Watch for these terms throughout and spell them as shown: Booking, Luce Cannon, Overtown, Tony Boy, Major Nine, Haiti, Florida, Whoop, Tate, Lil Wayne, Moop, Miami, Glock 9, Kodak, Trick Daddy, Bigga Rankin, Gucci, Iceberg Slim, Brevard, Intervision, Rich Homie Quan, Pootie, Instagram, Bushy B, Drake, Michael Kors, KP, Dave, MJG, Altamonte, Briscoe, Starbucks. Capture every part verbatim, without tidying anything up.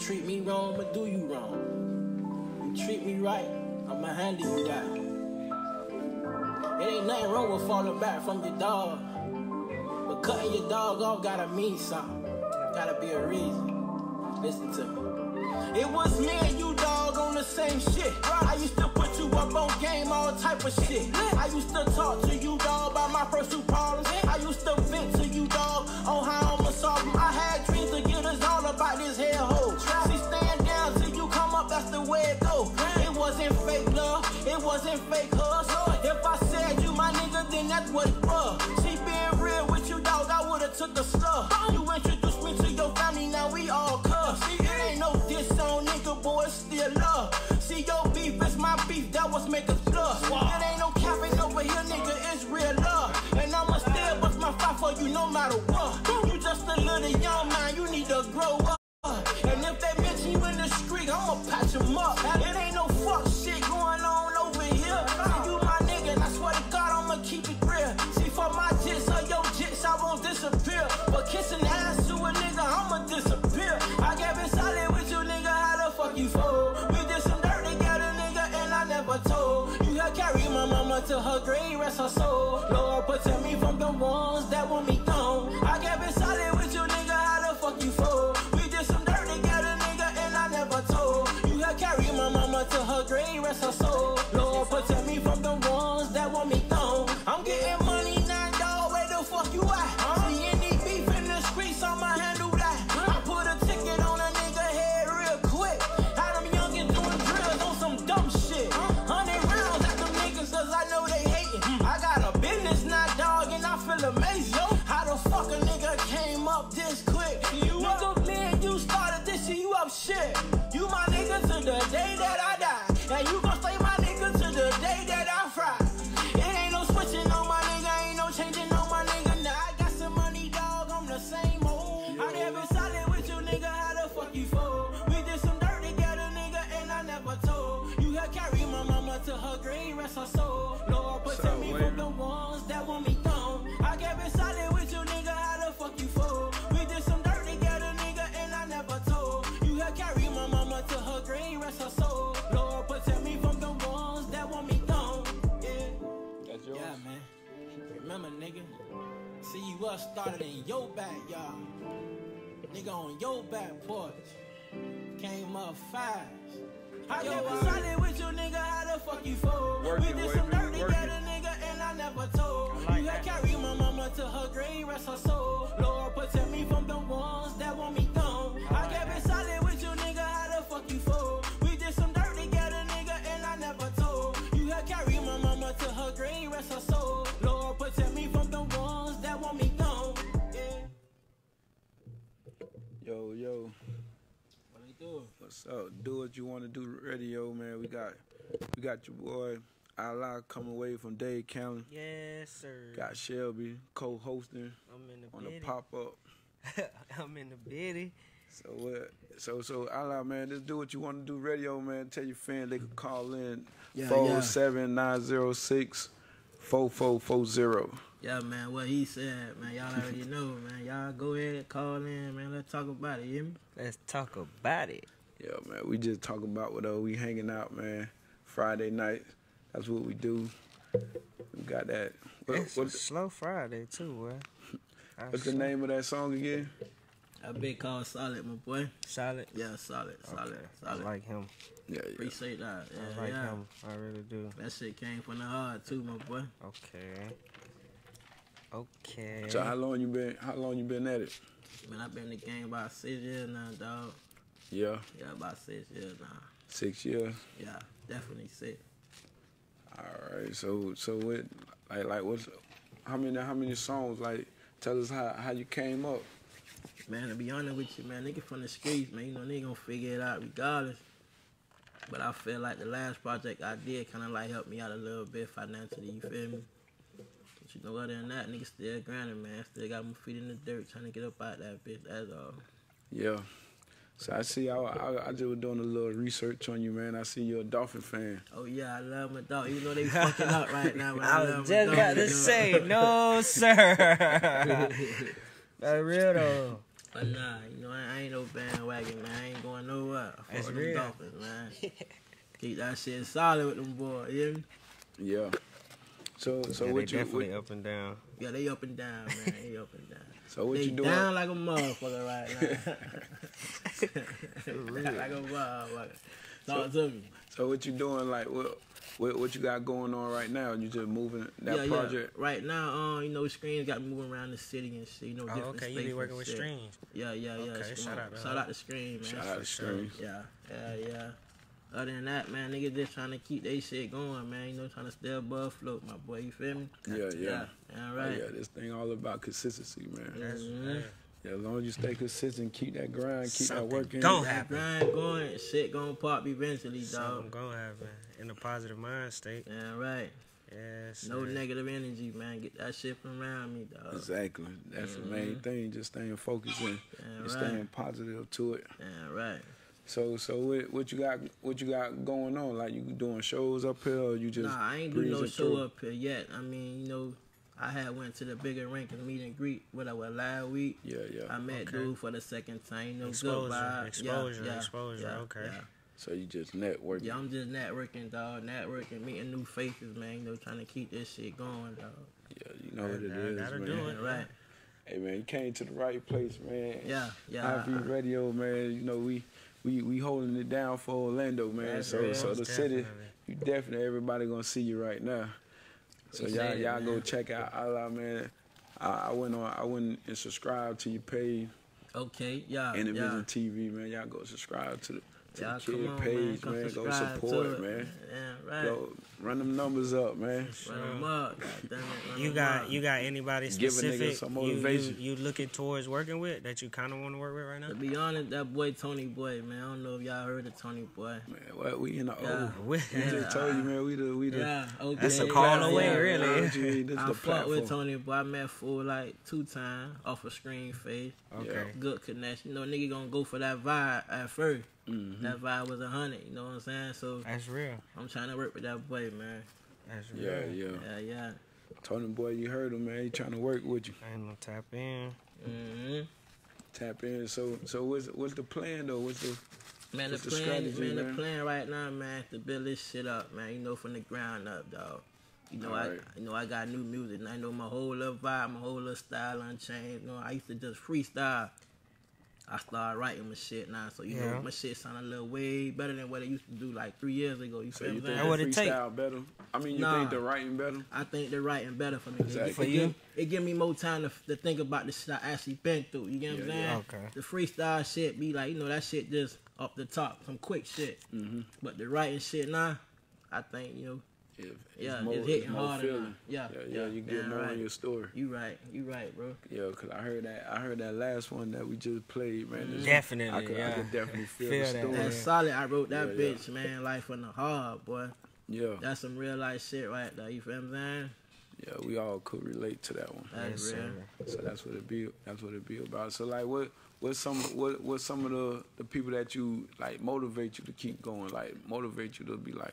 Treat me wrong, but do you wrong. You treat me right, I'm behind you, die. It ain't nothing wrong with falling back from your dog, but cutting your dog off gotta mean something. Gotta be a reason. Listen to me. It was me and you, dog, on the same shit. I used to put you up on game, all type of shit. I used to talk to you, dog, about my personal problems. I used to vent to you, dog, on how I'ma solve them. I had dreams to get us all about this hellhole. She stand down till you come up, that's the way it go. It wasn't fake love, it wasn't fake hustle. If I said you my nigga, then that's what it was. She being real with you, dog, I would've took a slug. You introduced me to your family, now we all cuss. It ain't no diss on nigga, boy, it's still love. See, your beef is my beef, that was make us plus. It ain't no capping over here, nigga, it's real love. And I'ma still bust my fight for you no matter what. You just a little young man, you need to grow up. And if they mention you in the street, I'ma patch him up. It ain't no fuck shit going on over here. See, you my nigga, and I swear to God, I'ma keep it real. See, for my jits or your jits, I won't disappear. But kissing ass to a nigga, I'ma disappear. I get been solid with you, nigga, how the fuck you fool? We did some dirt together, nigga, and I never told. You gotta carry my mama to her grave, rest her soul. Lord, protect me from the ones that want me gone. I get been solid with you, nigga, how the fuck you fool? Carry my mama to her grave, rest her soul. Lord, protect me from the ones that want me gone. I'm getting money now, dog, where the fuck you at? See any beef in the streets, I'ma handle that. I put a ticket on a nigga head real quick. Had them youngins doing drills on some dumb shit. Hundred rounds at them niggas, cause I know they hating. I got a business now, dog, and I feel amazing. How the fuck a nigga came up this quick? You nigga, me and you started this shit, you up shit. You my nigga to the day that I die, and you gon' stay my nigga to the day that I fry. It ain't no switching on my nigga, ain't no changing on my nigga. Now I got some money, dog, I'm the same old. I never solid with you, nigga, how the fuck you fool? We did some dirt together, nigga, and I never told. You had carry my mama to her grave, rest her soul. Lord, protect me from the ones that want me gone. I kept it solid with you, nigga, how the fuck you fool? We did some dirt together, nigga, and I never told. You had carry my mama to her grave, rest her soul. Lord, protect me from the ones that want me gone. Yeah. That's yours? Yeah, man. Remember, nigga. See, you up started in your backyard. Nigga on your back porch. Came up fast. I never solid with you, nigga. How the fuck you fool? We did some dirt together, nigga, and I never told. You had carry my mama to her grave, rest her soul. Lord, protect me from the ones that want me gone. I kept it solid with you, nigga. How the fuck you fool? We did some dirt together, nigga, and I never told. You had carry my mama to her grave, rest her soul. Lord, protect me from the ones that want me gone. Yeah. Yo, yo. What's up? Do What You Want to Do radio, man. We got we got your boy Allah coming away from Dade County. Yes, sir. Got Shelby co-hosting. I'm in the on bitty. The pop up. I'm in the bitty. So what? Uh, so so Allah, man. Just Do What You Want to Do radio, man. Tell your fans they can call in four seven nine zero six four four four zero. Yeah, man, what he said, man, y'all already know, man. Y'all go ahead, call in, man. Let's talk about it, you hear me? Let's talk about it. Yeah, man, we just talk about what uh, we hanging out, man. Friday night, that's what we do. We got that. What, it's what, a slow Friday, too, boy. What's the name of that song again? That bit called Solid, my boy. Solid? Yeah, Solid, Solid, okay. Solid. I like him. Yeah, yeah. Appreciate that. Yeah, I like yeah. him. I really do. That shit came from the heart, too, my boy. Okay. Okay. So how long you been? How long you been at it? Man, I been in the game about six years now, dog. Yeah. Yeah, about six years now. Six years. Yeah, definitely six. All right. So, so what? Like, like, what's? How many? How many songs? Like, tell us how how you came up. Man, to be honest with you, man, nigga from the streets, man. You know, nigga gonna figure it out regardless. But I feel like the last project I did kind of like helped me out a little bit financially. You feel me? But you know, other than that, nigga still grinding, man. Still got my feet in the dirt trying to get up out that bitch. That's all. Yeah. So I see, I, I, I just was doing a little research on you, man. I see you're a Dolphin fan. Oh, yeah, I love my dog. You know they fucking up right now. But I, I was just about to say, no, sir. That's real, though. But nah, you know, I, I ain't no bandwagon, man. I ain't going don't know what. I fuck with them Dolphins, man. Keep that shit solid with them boys, you hear me? Yeah. So, so yeah, what you definitely what, up and down. Yeah, they up and down, man. They up and down. So what they you doing? They down like a motherfucker right now. Like a motherfucker. Talk so, to me. So what you doing? Like what? What, what you got going on right now? You just moving that yeah, project? Yeah. Right now, um, you know, Screens got me moving around the city and shit. You know, different oh, okay. You be working with Screens. Yeah, yeah, yeah. Okay, shout out, shout out to Screens, man. Shout out to Screens. Yeah, yeah, yeah. Other than that, man, niggas just trying to keep they shit going, man. You know, trying to stay above float, my boy. You feel me? Yeah, yeah. Yeah, all right. Yeah, this thing all about consistency, man. Mm-hmm. Yeah, as long as you stay consistent, keep that grind, keep Something that working. Don't happen. That grind going, shit gonna pop eventually, dog. Something gonna happen. In a positive mind state. Yeah, right. Yes. No man. Negative energy, man. Get that shit from around me, dog. Exactly. That's mm-hmm. the main thing. Just staying focused and right. staying positive to it. Yeah, right. So, so what, what you got? What you got going on? Like you doing shows up here? Or you just nah, I ain't doing no show through? Up here yet. I mean, you know. I had went to the Bigga Rankin meet and greet with I was last week. Yeah, yeah. I met okay. dude for the second time. No exposure, good vibe. Exposure, yeah, yeah, exposure. Yeah, okay. Yeah. So you just networking? Yeah, I'm just networking, dog. Networking, meeting new faces, man. You know, trying to keep this shit going, dog. Yeah, you know that, what it that, is, that man. Do it. Right. Hey, man, you came to the right place, man. Yeah, yeah. I V Radio, man. You know we we we holding it down for Orlando, man. So real. So the definitely. City, you definitely everybody gonna see you right now. So y'all y'all go check out Allah, man. I, I went on I went and subscribed to your page. Okay, yeah. Intervision T V, man. Y'all go subscribe to the to the kid page, man. man. Go support, it, man. Yeah, right. Go run them numbers up, man. Sure. Run them up. God damn it. Run you got up. You got anybody specific? Give a nigga some motivation. You, you, you looking towards working with that you kind of want to work with right now? To be honest, that boy Tony Boy, man. I don't know if y'all heard of Tony Boy. Man, well, we in the yeah. old. We yeah. just told you, man. We the we the. Yeah, okay. That's a call away, yeah, really. G, this I fucked with Tony Boy. I met fool like two times off of Screen Face. Okay. Good connection. You know, nigga gonna go for that vibe at first. Mm-hmm. That vibe was a hundred, you know what I'm saying? So that's real. I'm trying to work with that boy, man. That's real. Yeah, yeah, yeah, yeah. Tony Boy, you heard him, man. He trying to work with you. I ain't gonna tap in. Mm-hmm. Tap in. So, so what's what's the plan though? What's the man? What's the, the plan, strategy, man, man. The plan right now, man, to build this shit up, man. You know, from the ground up, dog. You know, right. I you know I got new music, and I know my whole little vibe, my whole little style unchanged. You know, I used to just freestyle. I started writing my shit now, so you yeah. know my shit sound a little way better than what it used to do like three years ago. You so feel you think that freestyle better? I mean, you nah, think the writing better? I think the writing better for me. Exactly. It, for it, you? Give, it give me more time to, to think about the shit I actually been through. You get yeah, what I'm yeah. saying? Okay. The freestyle shit be like, you know, that shit just up the top, some quick shit. Mm-hmm. But the writing shit now, I think, you know, If it's yeah, more, it's hitting it's more harder. Yeah, yeah, yeah, yeah, you get more right. on your story. You right, you right, bro. Yeah, cause I heard that, I heard that last one that we just played, man. This definitely, one, I could, yeah. I could definitely feel, feel the story. That, That's solid. I wrote that yeah, bitch, yeah. man. Life on the hard, boy. Yeah, that's some real life shit right there. You feel me, man? Yeah, we all could relate to that one. That's yes, real. So that's what it be. That's what it be about. So like, what, what some, what, what some of the the people that you like motivate you to keep going, like motivate you to be like,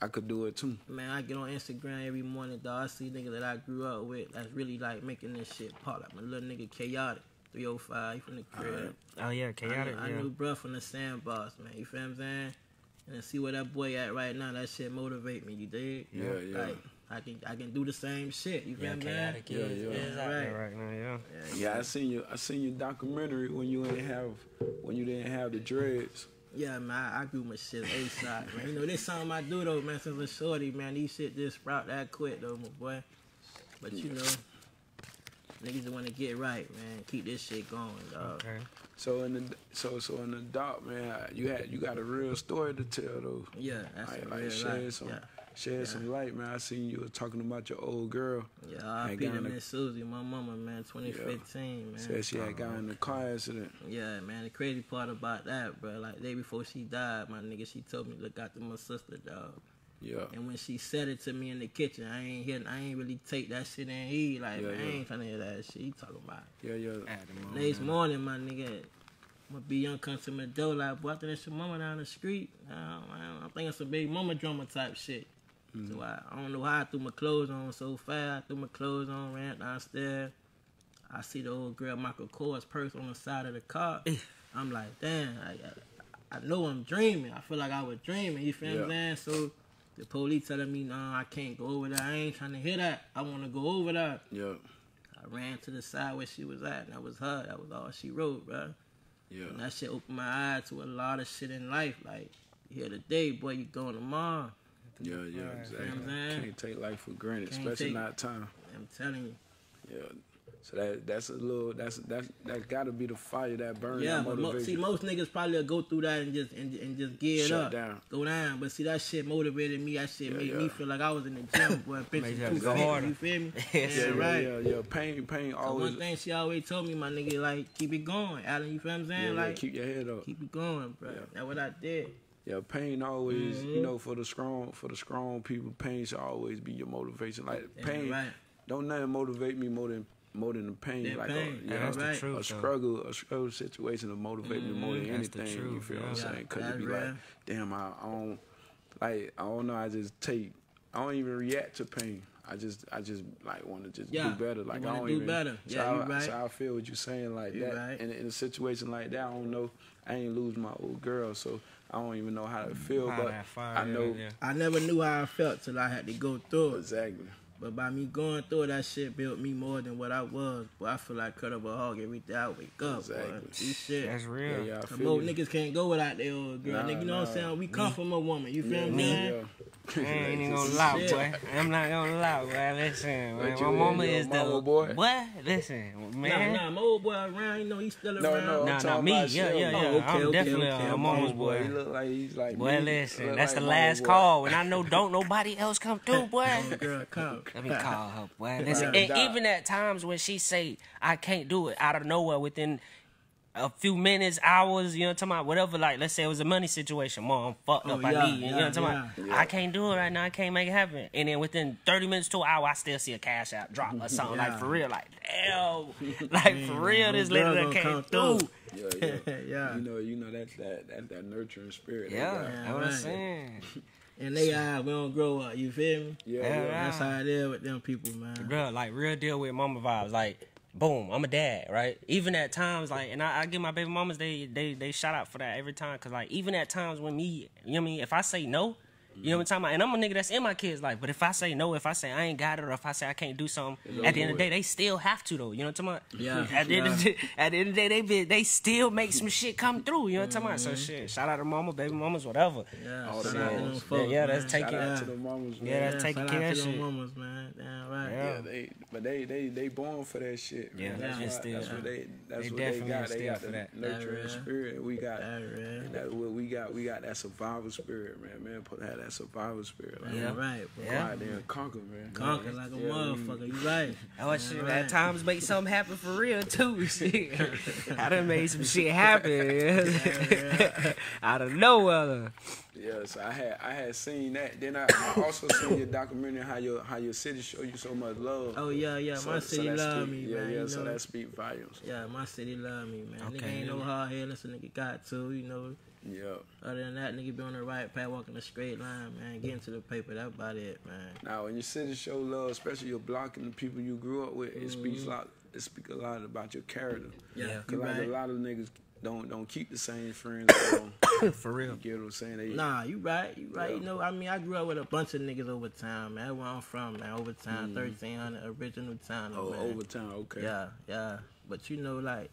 I could do it too. Man, I get on Instagram every morning, dog. I see niggas that I grew up with that's really like making this shit pop. Like my little nigga Chaotic, three oh five, he from the crib. Right. Oh yeah, Chaotic. I, I yeah. knew bruh from the Sandbox, man. You feel what I'm saying? And see where that boy at right now, that shit motivate me, you dig? Yeah, like, yeah. I can I can do the same shit. You feel yeah, man? Yeah, yeah, yeah. Exactly. Right. right now, yeah. yeah. Yeah, I seen you. I seen your documentary when you didn't have when you didn't have the dreads. Yeah, man, I grew my shit A-side, man. You know, this something I do, though, man, since a shorty, man. These shit just sprout that quick, though, my boy. But, you know, niggas just want to get right, man. Keep this shit going, dog. Okay. So, in the so so in the doc, man, you had you got a real story to tell, though. Yeah, that's like, like share some yeah. share yeah. some light, man. I seen you were talking about your old girl. Yeah, I beat him and Susie, my mama, man, twenty fifteen, yeah. man. Said she had got in a car accident. Yeah, man, the crazy part about that, bro, like, the day before she died, my nigga, she told me to look after my sister, dog. Yeah. And when she said it to me in the kitchen, I ain't hear, I ain't really take that shit in heed. Like, yeah, man, yeah. I ain't trying to hear that shit. You talking about it. Yeah, yeah. At the moment. Next morning, my nigga, my B young comes to my door, like, boy, I think that's your mama down the street. I, don't, I, don't, I think it's a big mama drama type shit. Mm-hmm. So I, I don't know how I threw my clothes on so fast. I threw my clothes on, ran downstairs. I see the old girl Michael Kors purse on the side of the car. I'm like, damn, I got I know I'm dreaming. I feel like I was dreaming. You feel yeah. what I'm saying? So the police telling me, nah, I can't go over there. I ain't trying to hear that. I want to go over there. Yeah. I ran to the side where she was at, and that was her. That was all she wrote, bro. Yeah. And that shit opened my eyes to a lot of shit in life. Like, here today, boy, you going tomorrow. Yeah, yeah, right, exactly. You know what I'm saying? Can't take life for granted, can't especially take, not time. I'm telling you. Yeah. So that that's a little that's that's that gotta be the fire that burns. Yeah, but mo see most niggas probably go through that and just and, and just get it up, down. go down. But see that shit motivated me. That shit yeah, made yeah. me feel like I was in the gym, boy. Bitches too fit, you feel me? yeah, yeah, right. Yeah, yeah. Pain, pain. So always. One thing she always told me, my nigga, like keep it going, Allen. You feel what I'm saying? Yeah, like yeah, keep your head up, keep it going, bro. Yeah. That's what I did. Yeah, pain always. Mm-hmm. You know, for the strong, for the strong people, pain should always be your motivation. Like yeah, pain, right. don't nothing motivate me more than. More than the pain, that like pain. A, yeah, that's right. the truth, a struggle, a struggle situation to motivate mm, me more than anything. Truth, you feel yeah. what I'm saying? Cause it be real. like, damn, I don't, like, I don't know. I just take, I don't even react to pain. I just, I just like want to just yeah. do better. Like I don't do even. Better. So yeah, I, right. so I feel what you're saying, like you're that. Right. And in a situation like that, I don't know. I ain't lose my old girl, so I don't even know how to feel. How but I, fire, I know. Yeah. I never knew how I felt till I had to go through it. Exactly. But by me going through that shit built me more than what I was. Boy, I feel like cut up a hog every day I wake up. Exactly. This shit. That's real. Yeah, yeah, most niggas can't go without their old girl. Nah, nigga, you know nah. what I'm saying? We come me. from a woman. You feel yeah, me? Yeah. I ain't even gonna lie, boy. I'm not gonna lie, boy. Listen, man. My mama is the boy. What? Listen, man. Nah, nah, my old boy around. You know he's still around. No, no, nah, nah, me. Yeah, yeah, yeah. Oh, okay, I'm okay, definitely okay, okay. a mama's boy. He look like he's like. Boy, listen, that's the last call, and I know don't nobody else come through, boy. Girl, come. Let me call her, boy. Listen, and even at times when she say I can't do it out of nowhere within a few minutes, hours, you know what I'm talking about, whatever, like, let's say it was a money situation. Mom, I'm fucked oh, up, yeah, I need, yeah, you know what I'm talking yeah, about? Yeah. I can't do it right now, I can't make it happen. And then within thirty minutes to an hour, I still see a cash out drop or something, yeah. like, for real, like, damn, like, for real, this lady that came through. through. Yeah, yeah. yeah. You know, you know, that's that, that's that nurturing spirit. Yeah, that's yeah, what I'm saying. And they eyes, we don't grow up, you feel me? Yeah, yeah. yeah. That's how it is with them people, man. Bro, like, real deal with mama vibes, like, boom, I'm a dad, right? Even at times, like, and I, I give my baby mamas, they, they they shout out for that every time. Because, like, even at times when me, you know what I mean? If I say no, mm-hmm. you know what I'm talking about? And I'm a nigga that's in my kid's life. But if I say no, if I say I ain't got it, or if I say I can't do something, at the end of the day, they still have to, though. You know what I'm talking about? Yeah. At the, yeah. End, of the, at the end of the day, they be, they still make some shit come through. You know what I'm mm-hmm. talking about? So, shit, shout out to mama, baby mamas, whatever. Yeah, all so, folks, yeah, yeah, that's taking care of them mamas, man. Yeah, that's taking care of shit. Mamas, man. Damn right. Yeah, yeah they... But they, they, they born for that shit. Man. Yeah, that's, that's, still, that's yeah. what they that's they what they got. They got the nurturing spirit. We got that, that what we got we got that survival spirit, man. Man, put that that survival spirit. Like, yeah, man. right. Go yeah. out there and conquer, man. Conquer like, like a yeah, motherfucker. You right. Oh yeah, shit, right. At times make something happen for real too. Shit. I done made some shit happen. Out of nowhere. Yeah, so I had I had seen that. Then I, I also seen your documentary how your how your city show you so much love. Oh yeah, yeah, so, my city so love speak, me, yeah, man. Yeah, yeah, so that speak volumes. Yeah, my city love me, man. Okay. Nigga ain't no hard head, that's a nigga got to, you know. Yeah. Other than that, nigga be on the right path, walking a straight line, man. Getting to the paper, that's about it, man. Now, when your city show love, especially your block and the people you grew up with, mm-hmm. it speaks a lot. It speaks a lot about your character. Yeah, because like right. a lot of niggas. Don't don't keep the same friends. For real. You get what I'm saying? They, nah, you right. You right. Yeah. You know, I mean, I grew up with a bunch of niggas over time, man. That's where I'm from, man. Overtown, mm. thirteen hundred, original town. Oh, man. Overtown, okay. Yeah, yeah. But, you know, like,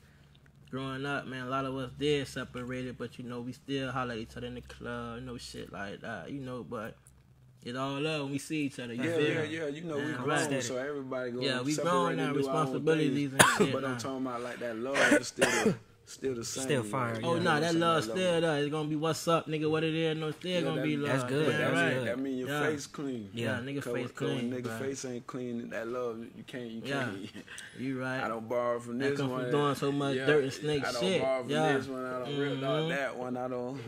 growing up, man, a lot of us did separated, but, you know, we still holler at each other in the club, you know, shit like that, you know, but... It's all love when we see each other. You yeah, yeah, yeah. You know, yeah, we grown, right. so everybody goes. Yeah, we grown our responsibilities and shit. But nah. I'm talking about, like, that love is still... Still the same. Still fire. Oh, yeah, nah, that love still there. It's going to be what's up, nigga, what it is. No, it's still yeah, going to be love. That's good. Yeah, that's right. good. That mean your yeah. face clean. Yeah, yeah nigga face clean. Nigga bro. face ain't clean. That love, you can't, you yeah. can't. You right. I don't borrow from that this come one. From doing so much yeah. dirt and snake shit. I don't shit. borrow from yeah. this one. I don't mm-hmm. rip on that one. I don't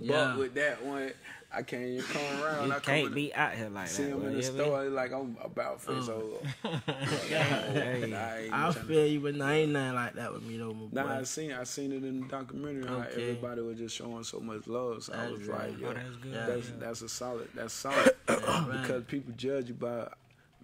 yeah. buck with that one. I can't even come around. You I can't come be out here like see that. See him in the store, mean? like I'm about for his old. I feel you, but I ain't nothing like that with me though. My nah, boy. I seen, I seen it in the documentary. Okay. How everybody was just showing so much love. So that's I was right. like, yo, oh, that's, good. That's, yeah. that's a solid. That's solid. Yeah, right. Because people judge you by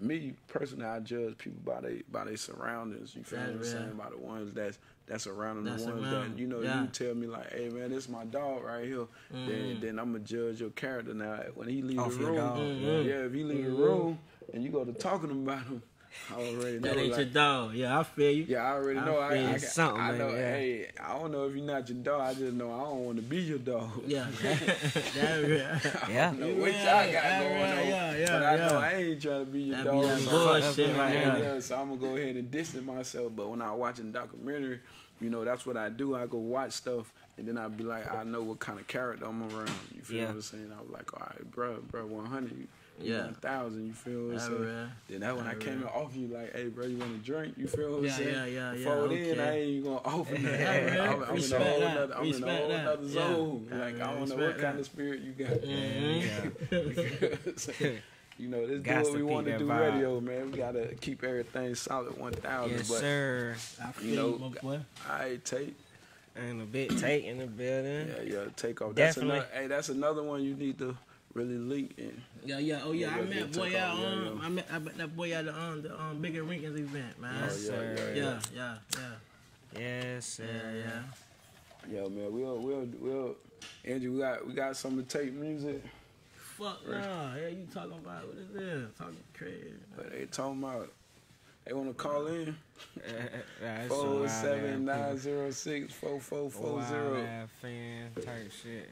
me personally, I judge people by they by their surroundings. You feel yeah, what I'm yeah. saying? By the ones that's that's around them, the ones around. that you know. Yeah. You tell me like, hey man, this is my dog right here. Mm. Then then I'm gonna judge your character now when he leave Off the room. Mm-hmm. Yeah, if he leave mm-hmm. the room and you go to talking about him, I already know. That ain't like, your dog. Yeah, I feel you. Yeah, I already know. I, I, I, something, I know. Man, yeah. Hey, I don't know if you're not your dog. I just know I don't want to be your dog. Yeah. yeah. I don't know yeah. what y'all got yeah. going yeah. on. Yeah. Yeah. But I yeah. know I ain't trying to be your that dog. Be that bullshit right here. So I'm going to go ahead and distance myself. But when I watch a documentary, you know, that's what I do. I go watch stuff. And then I'd be like, I know what kind of character I'm around. You feel yeah. what I'm saying? I was like, all right, bro, bro, one hundred. Yeah, thousand. You feel what I'm saying? Then that when I came and offer you like, hey bro, you want a drink? You feel what I'm yeah, saying? Yeah, yeah, yeah. Before okay. then, I ain't gonna offer that. I'm, I'm in a whole other, I'm in a whole other zone. Yeah. Like I, I don't know what that. kind of spirit you got. Mm-hmm. so, you know, let's do what we want to do. Vibe. Radio, man. We gotta keep everything solid, one thousand. Yes, but, sir. I you know, I Tate. And a bit Tate in the building. Yeah, yeah. Take off. That's another. Hey, that's another one you need to. Really linked in. Yeah, yeah. Oh, yeah. yeah I met boy out. Yeah, um, yeah. I met I met that boy out the um the um Bigga Rankin's event, man. Oh, yeah, sir. Yeah, yeah, yeah, yeah. Yes, sir. Yeah, yeah. Yo, man, we'll we'll we'll. Andrew, we got we got some of Tate music. Fuck no, nah. yeah. You talking about what is this? Talking crazy. But they talking about. They want to call in. four oh seven, nine oh six, four four four oh. Fan type shit.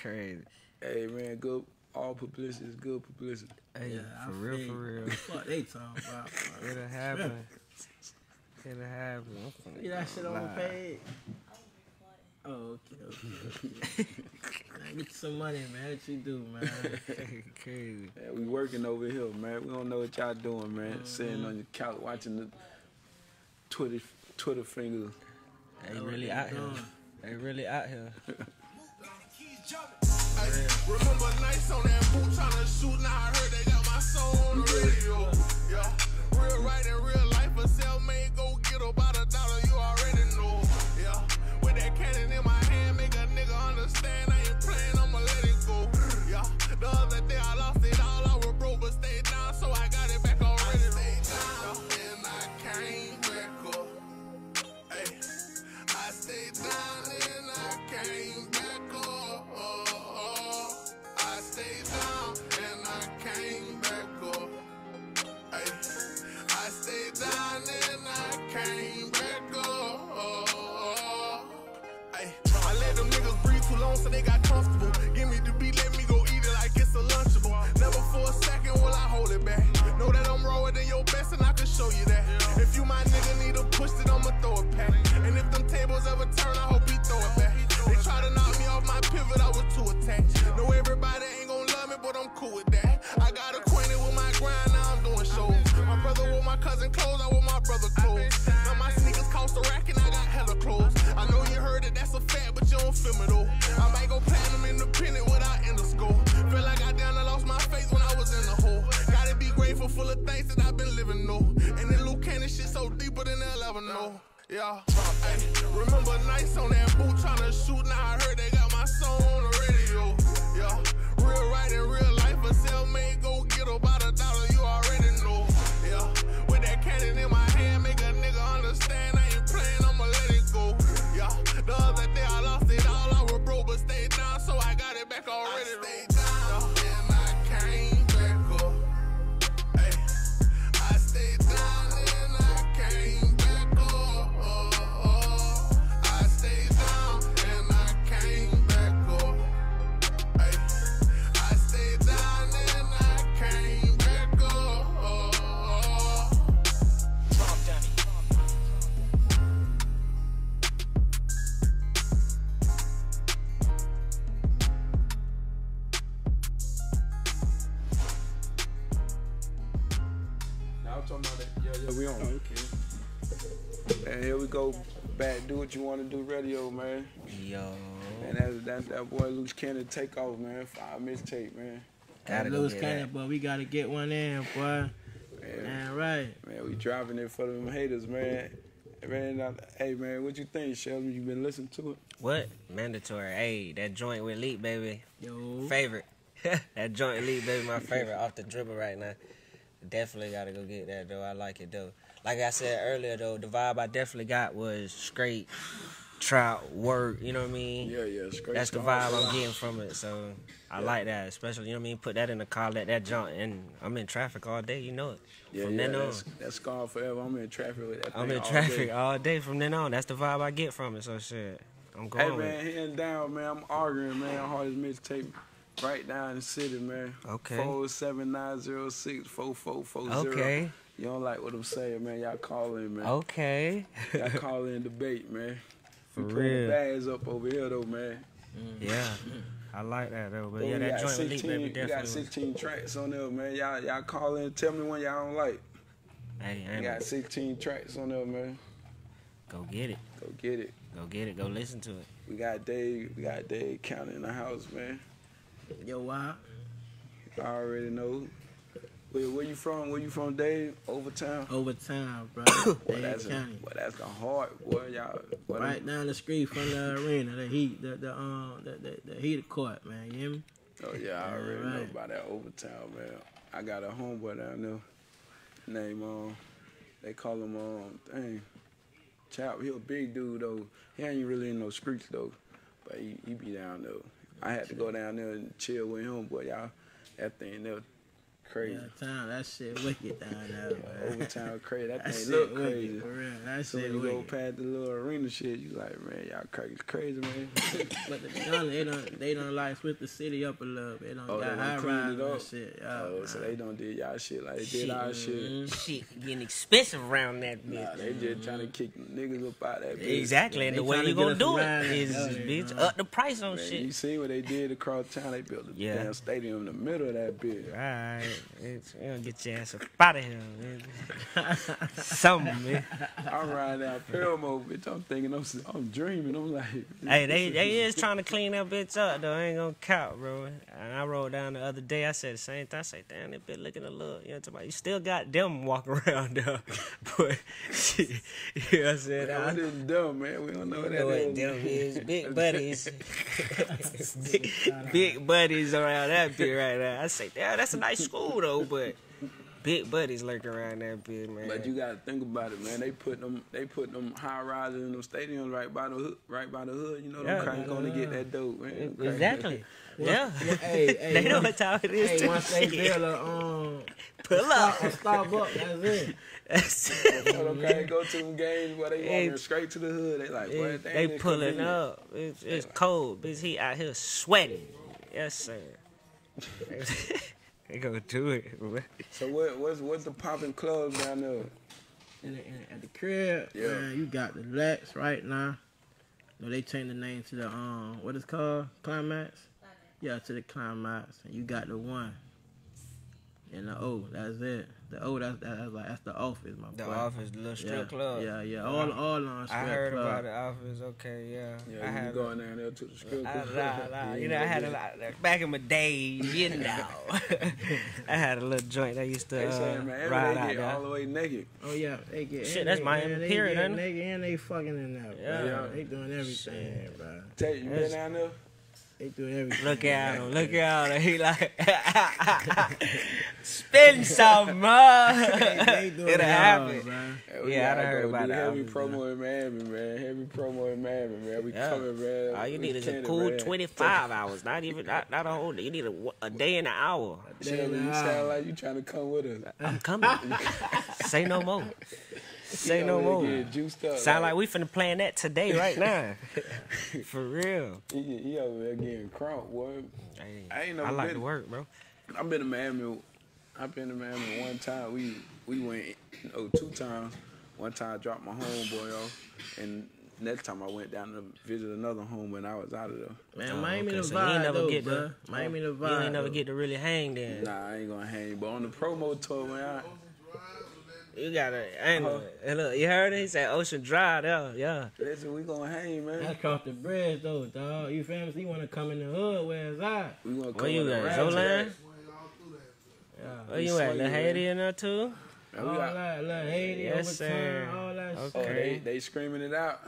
Crazy. Hey man, good. All publicity is good publicity. Hey, yeah, for I real, think, for real. Fuck they talking about. It'll happen. It'll happen. See that shit on the page. Oh, okay, okay, okay. Man, get some money, man. What you do, man? Crazy. Yeah, we working over here, man. We don't know what y'all doing, man. Mm-hmm. Sitting on your couch watching the Twitter, Twitter finger. They really out here. They really out here. Remember nights on that boot tryna shoot. Now I heard they got my soul on the radio. Yeah. Real right in real life. A cellmate go get about a dollar. You already know. Yeah. With that cannon in my hand, make a nigga understand. I ain't playing, I'ma let it go. Yeah. The other day I lost it all. I was broke but stayed down, so I got it back already. I stayed down and I came back up. Hey, I stayed down. So they got comfortable. Give me the beat, let me go eat it like it's a Lunchable. Never for a second will I hold it back. Know that I'm rawer than your best and I can show you that. If you my nigga need a push, then I'ma throw it back. And if them tables ever turn, I hope he throw it back. They try to knock me off my pivot, I was too attached. Know everybody ain't gon' love me, but I'm cool with that. I got acquainted with my grind, now I'm doing shows. My brother with my cousin clothes, I with my brother clothes. Now my sneakers cost a rack and I got hella clothes. I know you heard it, that's a fact, but you don't feel me though. I might go platinum independent without Interscope. Feel like I down and lost my faith when I was in the hole. Gotta be grateful full of things that I've been living, though. And that Luce Cannon shit so deeper than they'll ever know. Yeah. Ay, remember nights on that boot tryna shoot. Now I heard they got my song on the radio. Yeah. Real right in real life. A cellmate go get about a dollar. You already know. Yeah. With that cannon in my hand, make a nigga understand. I ain't playing, I'ma let it go. Yeah. The other day I lost it all. I was broke but stayed down, so I got it back already. I stayed down and I came back up. Ay, I stayed down and I came back up. I stayed down and I came back up. Ay, I stayed down and I came back up. Drop Danny. We on. Okay. And here we go back. Do what you want to do, radio, man. Yo. And that's, that's that boy Luce Cannon take off, man. Five mixtape, man. Gotta Luce Cannon, but we gotta get one in, boy. Man, man, right. Man, we driving it for them haters, man. Man, I, hey, man, what you think, Shelby? You been listening to it? What? Mandatory. Hey, that joint with Elite Baby. Yo. Favorite. That joint Elite Baby, my favorite off the dribble right now. Definitely gotta go get that though. I like it though. Like I said earlier though, the vibe I definitely got was straight trout work. You know what I mean? Yeah, yeah. Straight. That's the vibe I'm getting from it. So I yeah. like that, especially, you know what I mean. Put that in the car, let that joint, and I'm in traffic all day. You know it. Yeah, from yeah. Then on. That's, that's gone forever. I'm in traffic with that. I'm in all traffic day. all day from then on. That's the vibe I get from it. So shit, I'm going. Hey man, hands down, man. I'm arguing, man. Hardest mixtape. Right down in the city, man. Okay. four seven nine zero six four four four zero. Okay. You don't like what I'm saying, man. Y'all call in, man. Okay. Y'all call in debate, man. For we real. Bags up over here, though, man. Mm. Yeah. I like that, though. But, but yeah, that joint Elite Baby definitely. You got sixteen tracks on there, man. Y'all y'all call in and tell me one y'all don't like. Hey, I got sixteen tracks on there, man. Go get it. Go get it. Go get it. Go listen to it. We got Dave, we got Dade County in the house, man. Yo, why? I already know. Where, where you from? Where you from, Dave? Overtown? Overtown, bro. Boy, that's, a, boy, that's the heart, boy. Y'all, right them? down the street from the arena, the heat, the the um, the the, the heated court, man. You hear me? Oh yeah, I yeah, already right. know about that Overtown, man. I got a homeboy down there. Name um, they call him um, dang, Chap. He a big dude though. He ain't really in no streets though, but he, he be down though. I had to go down there and chill with him, boy, y'all. That thing, that was crazy. Yeah, time, that shit wicked down there, man. Overtown crazy. That, that thing look crazy. Wicked, for real. That so shit when you wicked. go past the little arena shit, you like, man, y'all crazy, crazy, man. But the gun, they don't, they don't like split the city up a little bit. They don't oh, got high rise and shit. Oh, oh so they don't do y'all shit like they shit. did our shit. Shit, getting expensive around that bitch. Nah, they just trying to kick niggas up out that bitch. Exactly, and the way you gonna do it is, bitch, up the price on man, shit. You see what they did across town? They built a yeah. damn stadium in the middle of that bitch. Right. It's, you don't get your ass up out of here, man. Something, man. I'm riding out Pelmo, bitch. I'm thinking, I'm, I'm dreaming. I'm like, hey, they they is trying to clean that bitch up, though. I ain't gonna count, bro. And I rode down the other day. I said the same thing. I said, damn, that bitch looking a little. You know what I'm talking? You still got them walking around, though. But, shit, you know what I'm saying? That was just dumb, man. We don't know what that is. Dumb is big buddies. big, big buddies around that bitch right now. I say, damn, that's a nice school. Cool though, but big buddies lurking around that bitch, man. But you gotta think about it, man. They put them, they put them high rises in them stadiums right by the hood, right by the hood. You know, yeah, them crank gonna get that dope, man. Exactly. Well, yeah. Well, hey, hey, they know what time it is. Hey, too. Once they build a um, pull up, a Starbucks, that's it. That's it. You know, them crank go to them games where they walking straight to the hood. They like, boy, they pulling up. It's, it's cold, bitch. He out here sweating. Yes, sir. They gonna do it. So what? What's what's the popping clubs down there? In the, in the, at the crib, yeah. Man, you got the Lex right now. No, they changed the name to the um, what is called Climax. Yeah, to the Climax. And you got the one. And the O, that's it. The O, that's that's like that's the office, my boy. The office, the little strip yeah. club. Yeah, yeah, all all on strip club. I heard club. about the office. Okay, yeah. Yeah, I you have going a, down there to the strip club. Yeah, you know, I had a lot of that. Back in my days, you know, I had a little joint I used to they uh, saying, man, ride they out get there. All the way naked. Oh yeah, they get shit. That's my period. They naked and they fucking in there. Yeah, yeah. They doing everything, shit. bro. Tate, you been down there? They doing everything. Look at him. Look at him. He like, spend some money. It'll it happen. Man. Yeah, yeah, I done heard about that. Heavy album, promo man. in Miami, man. Heavy promo in Miami, man. We yeah. coming, man. All you need is a cool man. twenty-five hours. Not even, not, not a whole day. You need a, a day and an hour. Shelby, you sound like you trying to come with us. I'm coming. Say no more. Say you know, no more. Juiced up, Sound right? like we finna plan that today, right now. For real. He over there getting crunk, boy. Hey, I ain't no I like been, to work, bro. I've been to Miami. I've been to Miami one time. We we went, you know, two times. One time I dropped my homeboy off, and next time I went down to visit another home, and I was out of there. Man, oh, Miami okay. the so vibe, never though, get bro. The, Miami the vibe. You ain't never though. get to really hang there. Nah, I ain't gonna hang. But on the promo tour, man. I, You gotta, ain't uh -huh. look, you heard it? He said Ocean Drive, yeah, yeah. Listen, we gonna hang, man. That's off the bridge, though, dog. You famous? You wanna come in the hood? Where is that? We gonna come Where you at? Zolan? Yeah. Where you at? La Haiti and that too? All that, La Haiti, yes, sir. All that shit. Okay, oh, they, they screaming it out.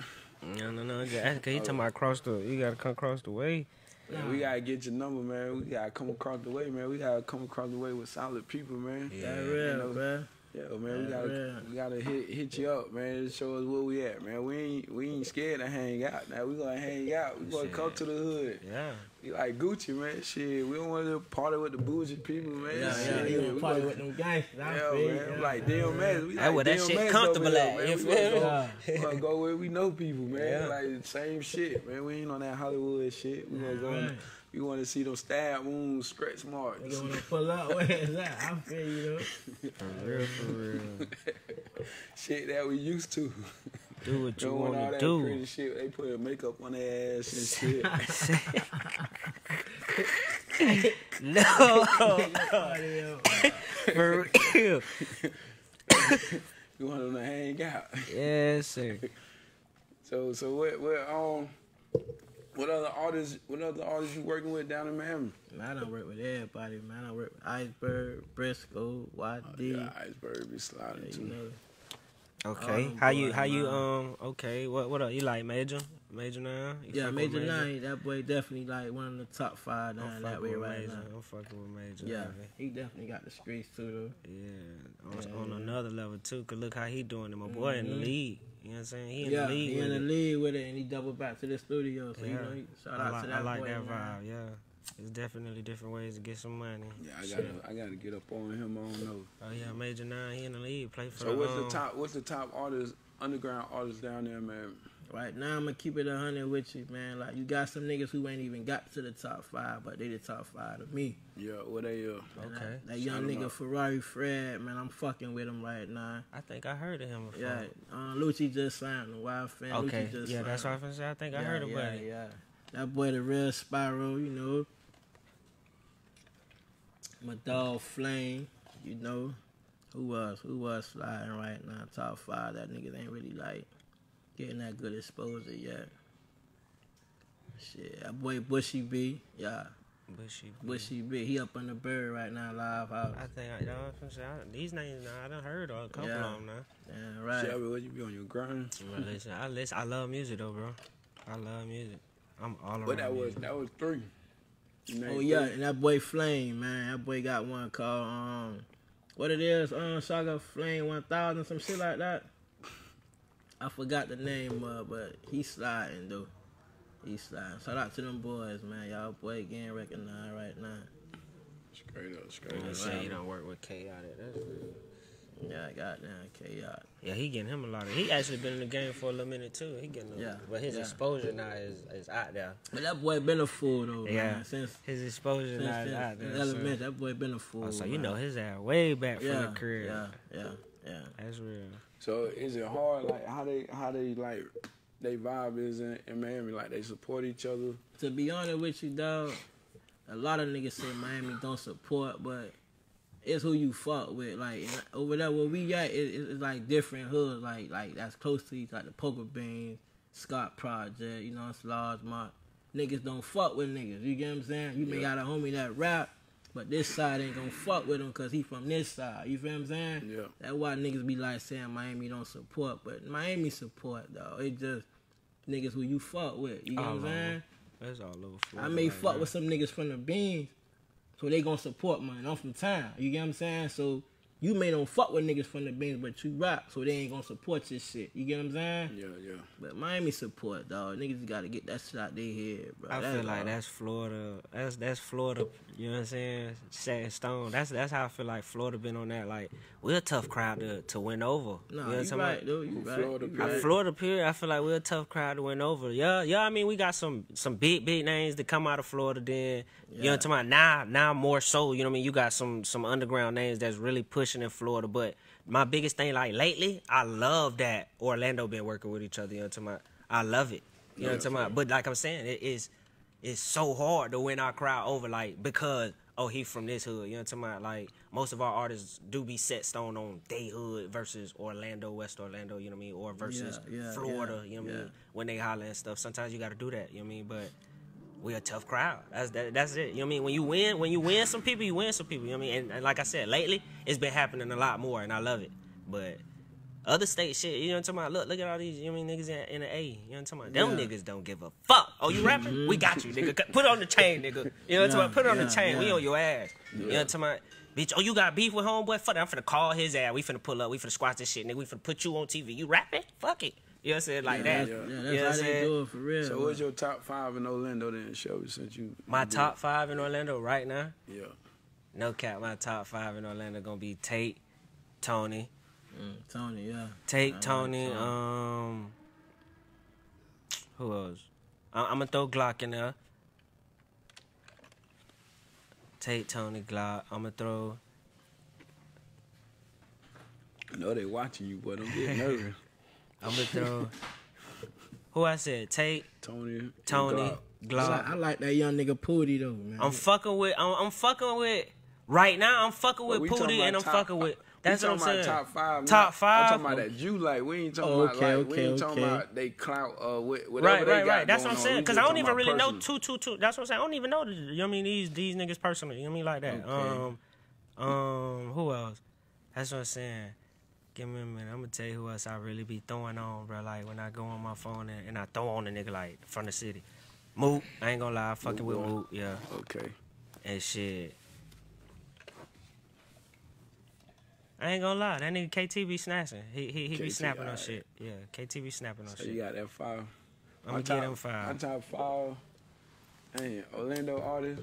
No, no, no. Cause he talking about across the. You gotta come across the way. Man, we gotta get your number, man. We gotta come across the way, man. We gotta come across the way with solid people, man. Yeah, that real, you know, man. Yeah, man. We gotta real. we gotta hit hit you up, man. Show us where we at, man. We ain't we ain't scared to hang out. Now we gonna hang out. We gonna come to the hood. Yeah. We like Gucci, man. Shit, we don't want to party with the bougie people, man. Yeah, shit, yeah. We don't yeah, party with them gangsters. Yeah, man. Yeah. Like damn, man. We like where that shit comfortable at. Like, we yeah. gonna go, go where we know people, man. Yeah. Like same shit, man. We ain't on that Hollywood shit. We gonna go. Yeah. In, we want to see those stab wounds, stretch marks. We gonna pull out. Where is that? I feel you though. For real, for real. Shit that we used to. Do what you want to do. Pretty shit. They put makeup on their ass and shit. No. For real. You want them to hang out. Yes, sir. So, so what, what, um, what other artists, what other artists you working with down in Miami? Man, I don't work with everybody, man. I work with Iceberg, Briscoe, Y D. Oh, yeah, Iceberg be sliding yeah, too. You know. Okay, how you, how you, um, okay, what, what up, you like Major, Major Nine? You yeah, Major Nine, that boy definitely like one of the top five down that way right Major. now. I'm fucking with Major. Yeah, man. He definitely got the streets too though. Yeah, on, yeah. on another level too, cause look how he doing it, my boy mm-hmm. in the league, you know what I'm saying? He in yeah, the league he in the league with it, and he doubled back to the studio, so yeah. you know, he, shout I out like, to that I like boy, that man. Vibe, yeah. There's definitely different ways to get some money. Yeah, I gotta, I gotta get up on him. I don't know. Oh yeah, Major Nine, he in the league, play for. So what's um, the top? What's the top artists, underground artists down there, man? Right now, I'm gonna keep it a hundred with you, man. Like you got some niggas who ain't even got to the top five, but they the top five to me. Yeah, what they uh? Okay. That, that young nigga up. Ferrari Fred, man, I'm fucking with him right now. I think I heard of him before. Yeah, uh, Lucci just signed the Wild Fan. Okay. Lucci just yeah, signed. That's what I said. I think yeah, I heard about yeah, it. Yeah, that boy the real Spyro, you know. My dog Flame, you know, who was who was sliding right now, top five. That niggas ain't really like getting that good exposure yet. Shit, that boy Bushy B, yeah. Bushy B. Bushy B, he up on the bird right now, live house. I think I, you know, I, these names I done heard of a couple yeah. of them now. Yeah, right. Shelby, what you be on your grind? Well, listen, I listen, I love music though, bro. I love music. I'm all around. But that was music. That was three. Oh yeah, and that boy Flame, man, that boy got one called um, what it is, um, Saga Flame One Thousand, some shit like that. I forgot the name of, but he sliding though, he sliding. Shout out to them boys, man. Y'all boy getting recognized right now. Straight up, straight up. Say you don't work with Chaotic. That's real. Yeah, goddamn Chaotic. Yeah, he getting him a lot of. He actually been in the game for a little minute too. He getting, a, yeah, but his yeah. exposure now is is out there. But that boy been a fool though. Yeah, man. Since his exposure since, now is since, out there. Element, so. That boy been a fool. Oh, so man. You know his ass way back yeah, from the career. Yeah, yeah, yeah. That's real. So is it hard? Like how they how they like they vibe is in, in Miami? Like they support each other. To be honest with you, dog, a lot of niggas say Miami don't support, but. It's who you fuck with, like over there where we at. It, it, it's like different hoods, like like that's close to each, like the Poker Beans, Scott Project, you know, Sludge Mark. Niggas don't fuck with niggas. You get what I'm saying? You yeah. may got a homie that rap, but this side ain't gonna fuck with him because he from this side. You feel what I'm saying? Yeah. That's why niggas be like saying Miami don't support, but Miami support though. It just niggas who you fuck with. You get what I'm saying? That's all over. I may right fuck now. With some niggas from the Beans. So they gonna support me, and I'm from town. You get what I'm saying? So you may don't fuck with niggas from the Beans, but you rap, so they ain't gonna support your shit. You get what I'm saying? Yeah, yeah. But Miami support, dog. Niggas gotta get that shit out their head, bro. I that's feel like dog. That's Florida. That's that's Florida. You know what I'm saying? Set in stone. That's that's how I feel like Florida been on that. Like we're a tough crowd to to win over. No, nah, you, know you right, dude. You right. Florida period. I, Florida period. I feel like we're a tough crowd to win over. Yeah, yeah. I mean, we got some some big big names that come out of Florida. Then yeah. you know what I'm talking about? Now now more so. You know what I mean? You got some some underground names that's really pushing. In Florida, but my biggest thing, like lately, I love that Orlando been working with each other. You know what I'm talking about? I love it. You know yeah, what I'm talking about? But like I'm saying, it is it's so hard to win our crowd over, like because oh he from this hood. You know what I'm talking about? Like most of our artists do be set stone on they hood versus Orlando, West Orlando. You know what I mean? Or versus yeah, yeah, Florida. Yeah, you know what I yeah. mean? When they holler and stuff, sometimes you got to do that. You know what I mean? But we a tough crowd. That's that, that's it. You know what I mean? When you win, when you win some people, you win some people. You know what I mean? And, and like I said, lately, it's been happening a lot more, and I love it. But Other state shit, you know what I'm talking about? Look, look at all these, you know what I mean, niggas in, in the A, you know what I'm talking about? Them yeah. niggas don't give a fuck. Oh, you rapping? Mm-hmm. We got you, nigga. Put on the chain, nigga. You know what I'm yeah, talking about? Put it on yeah, the chain. Yeah. We on your ass. Yeah. You know what I'm talking about? Bitch, oh, you got beef with homeboy? Fuck it. I'm finna call his ass. We finna pull up. We finna squash this shit, nigga. We finna put you on T V. You rapping? Fuck it. You know what I'm saying? Like yeah, that. Yeah, yeah that's you know how they do it for real. So man. What's your top five in Orlando then, show since you... My you top did. five in Orlando right now? Yeah. No cap, my top five in Orlando gonna be Tate, Tony. Mm, Tony, yeah. Tate, Tony, like Tony, um... Who else? I I'm gonna throw Glock in there. Tate, Tony, Glock. I'm gonna throw... I know they watching you, but I'm getting nervous. I'm gonna throw... Who I said? Tate, Tony, Tony, Glock. Like, I like that young nigga Pootie, though, man. I'm fucking with... I'm, I'm fucking with... Right now, I'm fucking with Pootie, and I'm top, fucking with... That's what I'm saying. Top five. Top five. I'm talking about that Jew like. We ain't talking oh, okay, about like. Okay, we ain't talking okay. about they clout. Uh, whatever right, they right, got right. That's what I'm saying. Because I don't even really personally. know two, two, two. That's what I'm saying. I don't even know. You know what I mean? These these niggas personally. You know what I mean? Like that. Okay. Um, um, who else? That's what I'm saying. Give me a minute. I'm gonna tell you who else I really be throwing on, bro. Like when I go on my phone and, and I throw on a nigga like from the city. Moop. I ain't gonna lie. I fucking Moop with on. Moop. Yeah. Okay. And shit. I ain't gonna lie, that nigga K T be snatching. He he, he K T, be snapping on right. shit. Yeah, K T be snapping on so shit. So you got that five. I'm gonna get him five. I'm top five. Hey, Orlando artist.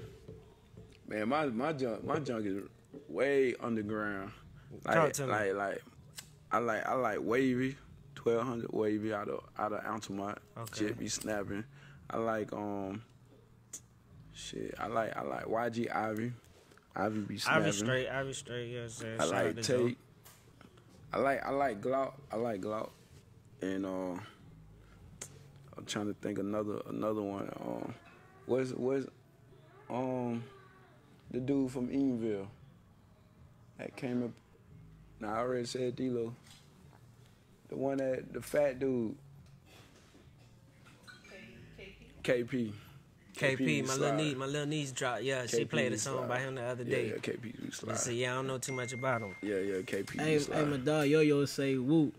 Man, my my junk my junk is way underground. Like, Talk to like, me. Like like I like I like wavy, twelve hundred wavy out of out of Altamont. Okay. Shit be snapping. I like um shit. I like I like Y G Ivy. Ivy be snapping. Ivy straight, Ivy straight, yeah. Sir. I like Tate. I like, I like Glout. I like Glout. And, uh, I'm trying to think another, another one. Um, what's, what's, um, the dude from Edenville that came up? Nah, I already said D-Lo. The one that, the fat dude. K P. K P. K P, my little niece, my little niece dropped. Yeah, K P she played a song slide. by him the other day. Yeah, yeah K P slide. I said, yeah, I don't know too much about him. Yeah, yeah, K P hey, slide. Hey, my dog, yo yo say whoop.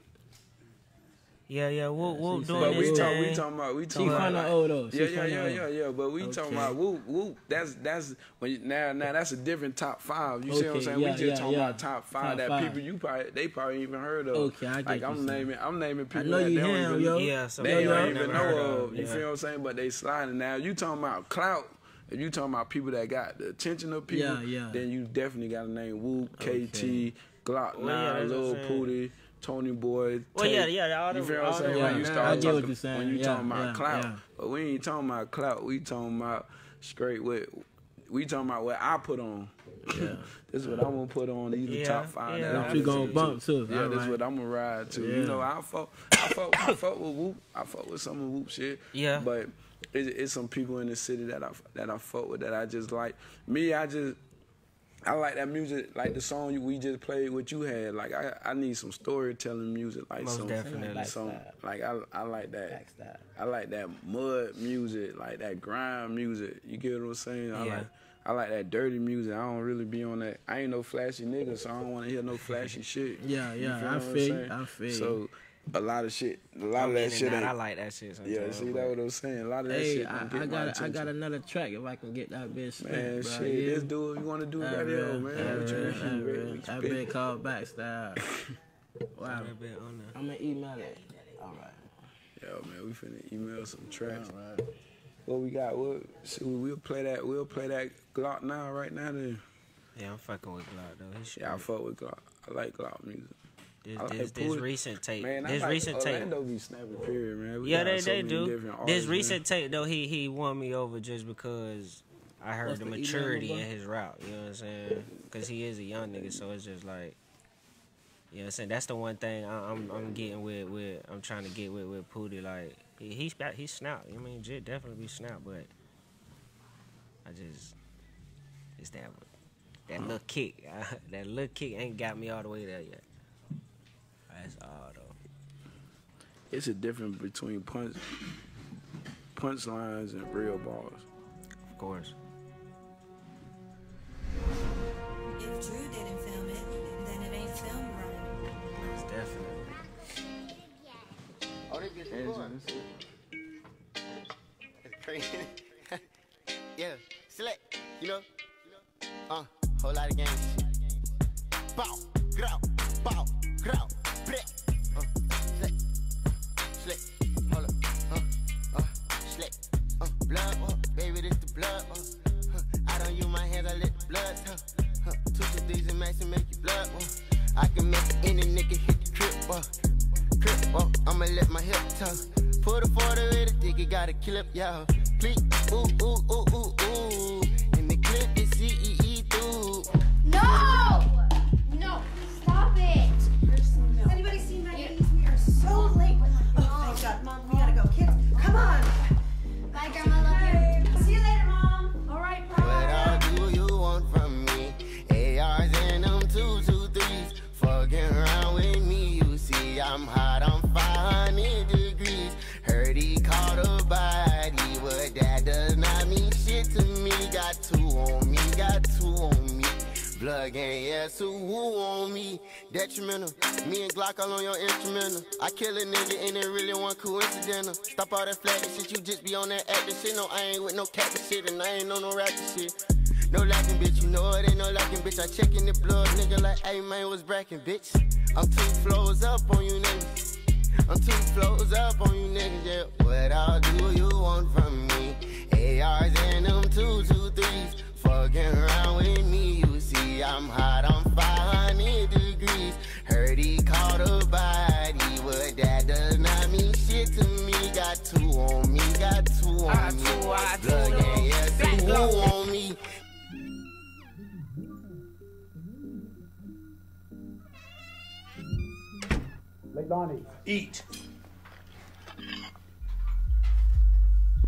Yeah, yeah, whoop whoop doing but this we talk, we talking about we talking she about. She kind of old though. She yeah, yeah, yeah, yeah, yeah. But we okay. talking about whoop whoop. That's that's when you, now now that's a different top five. You okay, see what I'm saying? Yeah, we just yeah, talking yeah. about top five top that five. people you probably they probably even heard of. Okay, I get Like I'm naming I'm naming people that they don't even know of. You feel what I'm saying? But they sliding now. You talking about clout? If you talking about people that got the attention of people, then you definitely got to name Whoop, K T, Glock nine, Lil Pootie. Tony Boy, Tate. Well, yeah, yeah, all the, you feel all what I'm saying? Yeah, when you start talking, what you're saying. When you yeah, talking about yeah, clout, yeah. but we ain't talking about clout. We talking about straight with. We talking about what I put on. Yeah. This is what I'm gonna put on. These yeah. the top five. Yeah. That I'm gonna bump to. to. Yeah, right. This is what I'm gonna ride to. Yeah. You know, I fuck, I fuck, I fuck with Whoop. I fuck with some of Whoop shit. Yeah. But it's, it's some people in the city that I that I fuck with that I just like. Me, I just. I like that music, like the song we just played. What you had, like I, I need some storytelling music, like Most some, definitely. some, like I, I like that, I like that mud music, like that grind music. You get what I'm saying? I yeah. like, I like that dirty music. I don't really be on that. I ain't no flashy nigga, so I don't want to hear no flashy shit. Yeah, yeah, you I feel, I feel. So a lot of shit, a lot I mean, of that shit. Not, I like that shit. Sometimes. Yeah, see that what I'm saying. A lot of that hey, shit. I, I got, I got another track if I can get that bitch. Straight, man, bro. shit, yeah. this dude, you want to do that, right yo, man? That right, right, been called Backstab. Wow. I'm gonna email it. All right. Yo, man, we finna email some tracks. All right. What we got? What? So we'll play that. We'll play that Glock now, right now. Then. Yeah, I'm fucking with Glock though. Yeah, I fuck with Glock. I like Glock music. This, like this, this recent tape, man, this like recent tape. Orlando be snapping period, man. We yeah, they so they do. This recent man. tape though, he he won me over just because I heard What's the maturity in his route. You know what I'm saying? Because he is a young nigga, so it's just like, you know what I'm saying. That's the one thing I, I'm I'm getting with with I'm trying to get with with Pootie. Like he he's got he's snout. I mean, Jit definitely be snout, but I just it's that that little kick. That little kick ain't got me all the way there yet. That's all though. It's a difference between punch, punch lines and real bars. Of course. If Drew didn't film it, then it ain't filmed right. It's definitely. hands in this shit. Yeah, select, you know. Uh, whole lot of games. Bow, growl, bow, growl, bleh. Uh, select, select, hold up. Uh, uh, select, uh, blood, uh, baby, this the blood, uh, uh, I don't use my hands, I let the blood, uh, uh, two to these and max and make you blood, uh, I can make any nigga hit the trip, uh, trip, uh, I'ma let my hip tuck. Put a forty in the dick, you gotta clip, y'all. Please, ooh, ooh, ooh, ooh, ooh. And the clip is C E E through. No! No, stop it! No. Has anybody seen my yeah. knees? We are so late. Oh, oh thank God, Mom, we gotta go. Kids, come on! Bye, Grandma, love you. See you later, Mom. All right, bye. What all do you want from me? A Rs and them two, two, threes. Fucking around with me, you see, I'm hot, I'm five hundred degrees. Heard he caught a body. But that does not mean shit to me. Got two on me, got two on me. Blood gang, yeah, so who on me? Detrimental. Me and Glock all on your instrumental. I kill a nigga, ain't it really one coincidental? Stop all that flashy shit, you just be on that acting shit. No, I ain't with no cap shit, and I ain't on no rapping shit. No lacking, bitch, you know it ain't no lacking, bitch. I check in the blood, nigga, like, hey, man, what's bracking, bitch? I'm two flows up on you, nigga. I'm two flows up on you niggas, yeah. What all do you want from me? A Rs and them two, two, threes. Fucking around with me, you see, I'm hot, I'm five hundred degrees. Heard he caught a body, but that does not mean shit to me. Got two on me, got two on I me. Two, I Blood two, gang, yes, yeah, two on me. Donnie. Eat.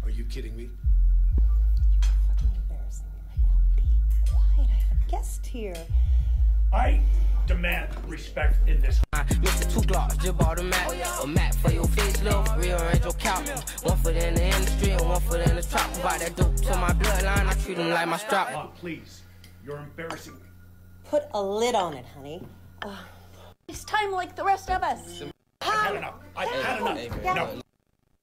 Are you kidding me? You're fucking embarrassing me right now. Be quiet. I have a guest here. I demand respect in this. Mister Two Glocks, just bought a Mac. A Mac for your face, little rearrange your couch. One foot in the industry and one foot in the trap. Buy that dope to my bloodline. I treat him like my strap. Oh, please. You're embarrassing me. Put a lid on it, honey. Uh, It's time like the rest of us. I've had enough. I've had enough. No.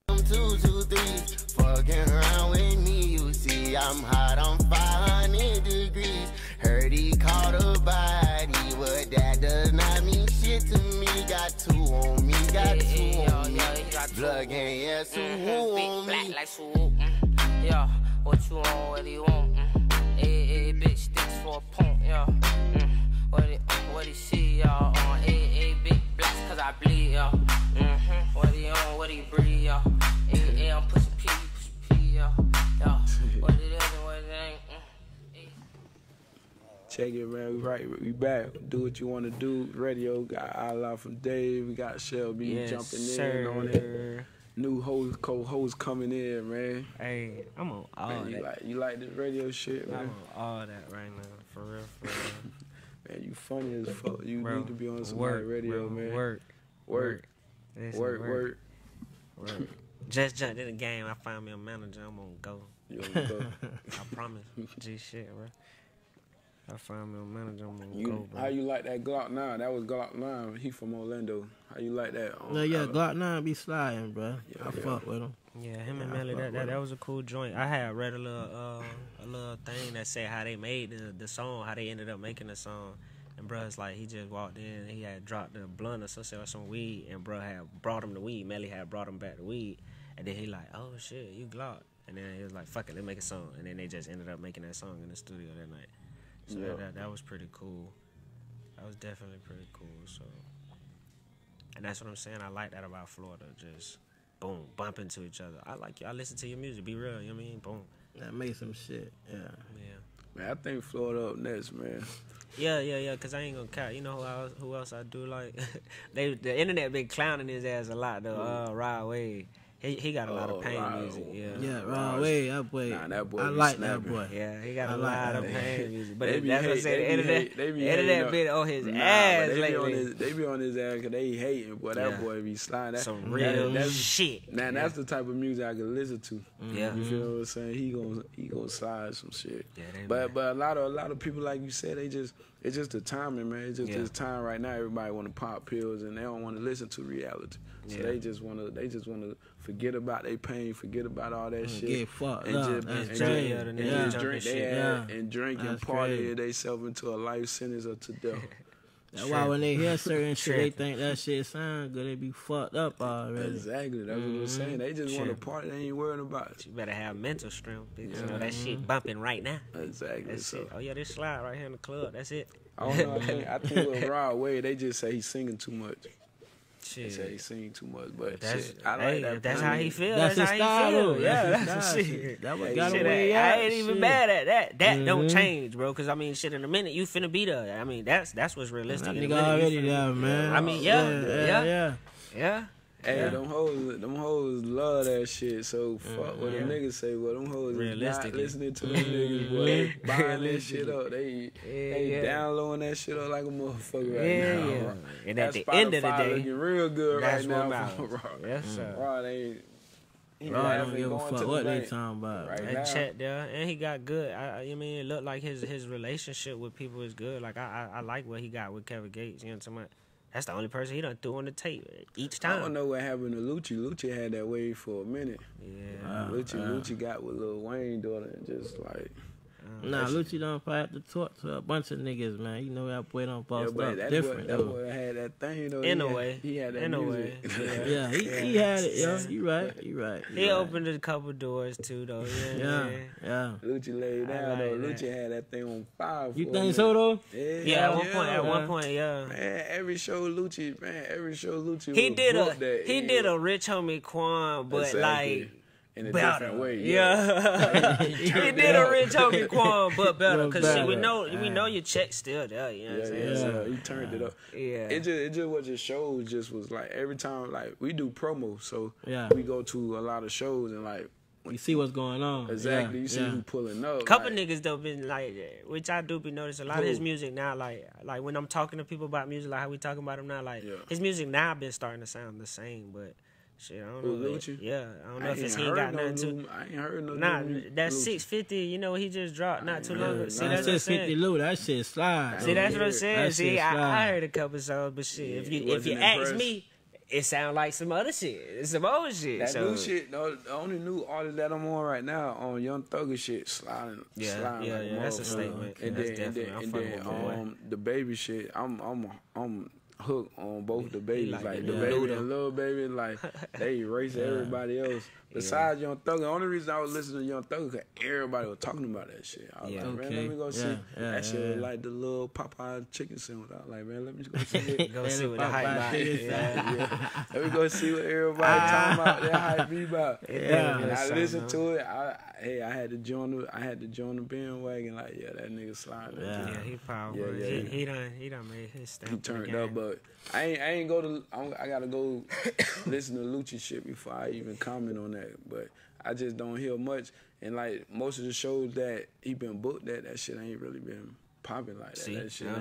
I'm two, two, three. Fucking around with me, you see. I'm hot, I'm five hundred degrees. Heard he caught a body, but that does not mean shit to me. Got two on me, got two on me. Blood gang, yeah, so who on me? Black like so who? Yeah, what you on, what do you want? Hey, hey, bitch, sticks for a punk, yeah. What it, what it see, y'all? On A A big blacks, cause I bleed, y'all. Mm-hmm. What he on, what he breathe, y'all? A A, I'm pushing P, pushing P, y'all. What it is and what it ain't. Check it, man. We right, we back. Do what you want to do. Radio got Allah from Dave. We got Shelby yes, jumping sir. in on it. New host, co-host coming in, man. Hey, I'm on all man, you that. Like, you like this radio shit, man? I'm on all that right now, for real, for real. Man, you funny as fuck. You bro, need to be on some work, radio, bro, man. Work, work, work, work, work. work. Just jumped in the game. I find me a manager. I'm gonna go. You gonna go? I promise. G shit, bro. I find me a manager. I'm gonna you, go. Bro. How you like that Glock nine? That was Glock nine. He from Orlando. How you like that? Um, no, yeah, Glock nine be sliding, bro. Yeah, I yeah. fuck with him. Yeah, him and Melly, that, that that was a cool joint. I had read a little uh, a little thing that said how they made the, the song, how they ended up making the song. And bro, it's like he just walked in and he had dropped the blunt or something or some weed, and bro had brought him the weed. Melly had brought him back the weed, and then he like, oh shit, you Glock. And then he was like, fuck it, let's make a song. And then they just ended up making that song in the studio that night. So yeah. that that was pretty cool. That was definitely pretty cool. So, and that's what I'm saying. I like that about Florida. Just. Boom, bump into each other. I like you. I listen to your music. Be real. You know what I mean? Boom. That made some shit. Yeah. Yeah. Man, I think Florida up next, man. Yeah, yeah, yeah. Cause I ain't gonna count. You know who else? Who else I do like? they the internet been clowning his ass a lot though. Uh, Rod Wave. He he got a lot oh, of pain Rod, music. Yeah. Yeah. Rod Wave. That boy. Nah, that boy. I like snapping. that boy. Yeah. He got I a like lot of pain music. But that's hate, what I said. The internet. They be the internet been on his nah, ass they lately. Be on his, they be on his ass because they hating. Boy, that yeah. boy be sliding. Some real that, shit. Man, yeah. that's the type of music I can listen to. Yeah. You feel what I'm saying? He gonna he gonna slide some shit. Yeah. But man. but a lot of a lot of people like you said, they just. It's just the timing, man. It's just yeah. this time right now. Everybody want to pop pills and they don't want to listen to reality. So yeah. they just want to. They just want to forget about their pain, forget about all that mm, shit. Get fucked and up. Just, and just, and yeah. just drink. They yeah. and drink That's and party themselves into a life sentence or to death. That's why when they hear certain shit, they think that shit sound good. They be fucked up already. Exactly. That's mm-hmm. what I'm saying. They just want to party. They ain't worried about it. You better have mental strength. Because yeah. you know, that mm-hmm. shit bumping right now. Exactly. That's so. It. Oh, yeah, this slide right here in the club. That's it. I don't know. I think, I think with Rod Wade, they just say he's singing too much. Shit. They say he's singing too much. But that's, shit, I like hey, that. That's how he feels. That's, that's his how he feels. Yeah, that's, that's the shit. shit. That was hey, got shit, away I, I ain't shit. even mad at that. That mm-hmm. don't change, bro. Because, I mean, shit, in a minute, you finna be there. I mean, that's that's what's realistic. That nigga already there, man. I mean, yeah. Yeah. Yeah. yeah. yeah. yeah. Hey, yeah. them hoes, them hoes love that shit. So fuck mm-hmm. what yeah. them niggas say. Well, them hoes is not listening to them niggas, boy. Buying that shit up, they yeah, they yeah. downloading that shit up like a motherfucker right yeah, now. Yeah. And at that the end of the day, looking real good right now. From Rock. Yes, sir. Mm-hmm. Rock ain't. He Bro, I don't give a fuck what they talking about. Right that chat there, and he got good. I, I mean, it looked like his his relationship with people is good. Like I I, I like what he got with Kevin Gates. You know what I'm saying? That's the only person he done threw on the tape each time. I don't know what happened to Lucci. Lucci had that wave for a minute. Yeah. Wow. Lucci, uh, Lucci got with Lil Wayne daughter and just like. Uh, nah, Lucci done probably have to talk to a bunch of niggas, man. You know that boy done bossed yeah, up that different. Boy, that boy had that thing, though. In a way. He had that in music. A way. Yeah, yeah he, he had it, yo. You right, you right. You he right. opened a couple doors, too, though. Yeah, yeah. yeah. Lucci laid down, though. Like Lucci had that thing on fire. You think so, though? Yeah, yeah, at one yeah, point, at man. one point, yeah. Man, every show Lucci, man, every show Lucci he did a that, He yeah. did a Rich Homie Quan, but exactly. like... in a better. different way. Yeah. He did a Rich Homie Quan, but better. Because we know we know your check's still there. You know yeah, what I'm saying? Yeah, so, he turned yeah. it up. Yeah. It just, it just what just shows just was like every time, like, we do promo. So yeah. we go to a lot of shows and, like, you see what's going on. Exactly. Yeah, you see yeah. who pulling up. Couple like, niggas though been like, which I do be noticed a lot who? of his music now. Like, like when I'm talking to people about music, like how we talking about him now. Like yeah. his music now been starting to sound the same, but. Shit, I don't Ooh, know. Lucci? Yeah, I don't know I if it's he ain't got no nothing new, to. I ain't heard no Nah, that six fifty, you know, he just dropped not too long ago. See, that's six fifty Lou, that shit slide. See, that's what I'm saying. See, I, I heard a couple songs, but shit, yeah, if you if you impressed. ask me, it sound like some other shit. It's some old shit. That so. new shit, though, the only new artist that I'm on right now on Young Thugger shit, sliding, yeah, sliding. Yeah, like yeah, that's a statement. And that's then, definitely. And then, and then um, the baby shit, I'm, I'm, I'm. hook on both the babies, like, like the yeah. baby and little baby, like they erase yeah. everybody else. Besides yeah. Young Thugger, the only reason I was listening to Young Thugger because everybody was talking about that shit. I was yeah. like, man, okay. let me go yeah. see yeah. that yeah. shit. Like the little Popeye chicken sandwich. I was like, man, let me go see it. Go see what the hype is. Yeah. yeah. Let me go see what everybody talking about. That hype be about. Yeah, yeah. And I listened so, to it. I, hey, I had to join the, I had to join the bandwagon. Like, yeah, that nigga sliding. Yeah, yeah he powerful. Yeah, yeah. He, he done, he done made his stamp. He turned up, but I ain't, I ain't go to. I, I gotta go listen to Lucci shit before I even comment on that. But I just don't hear much, and like most of the shows that he been booked at, that shit ain't really been popping like that. See? That shit ain't,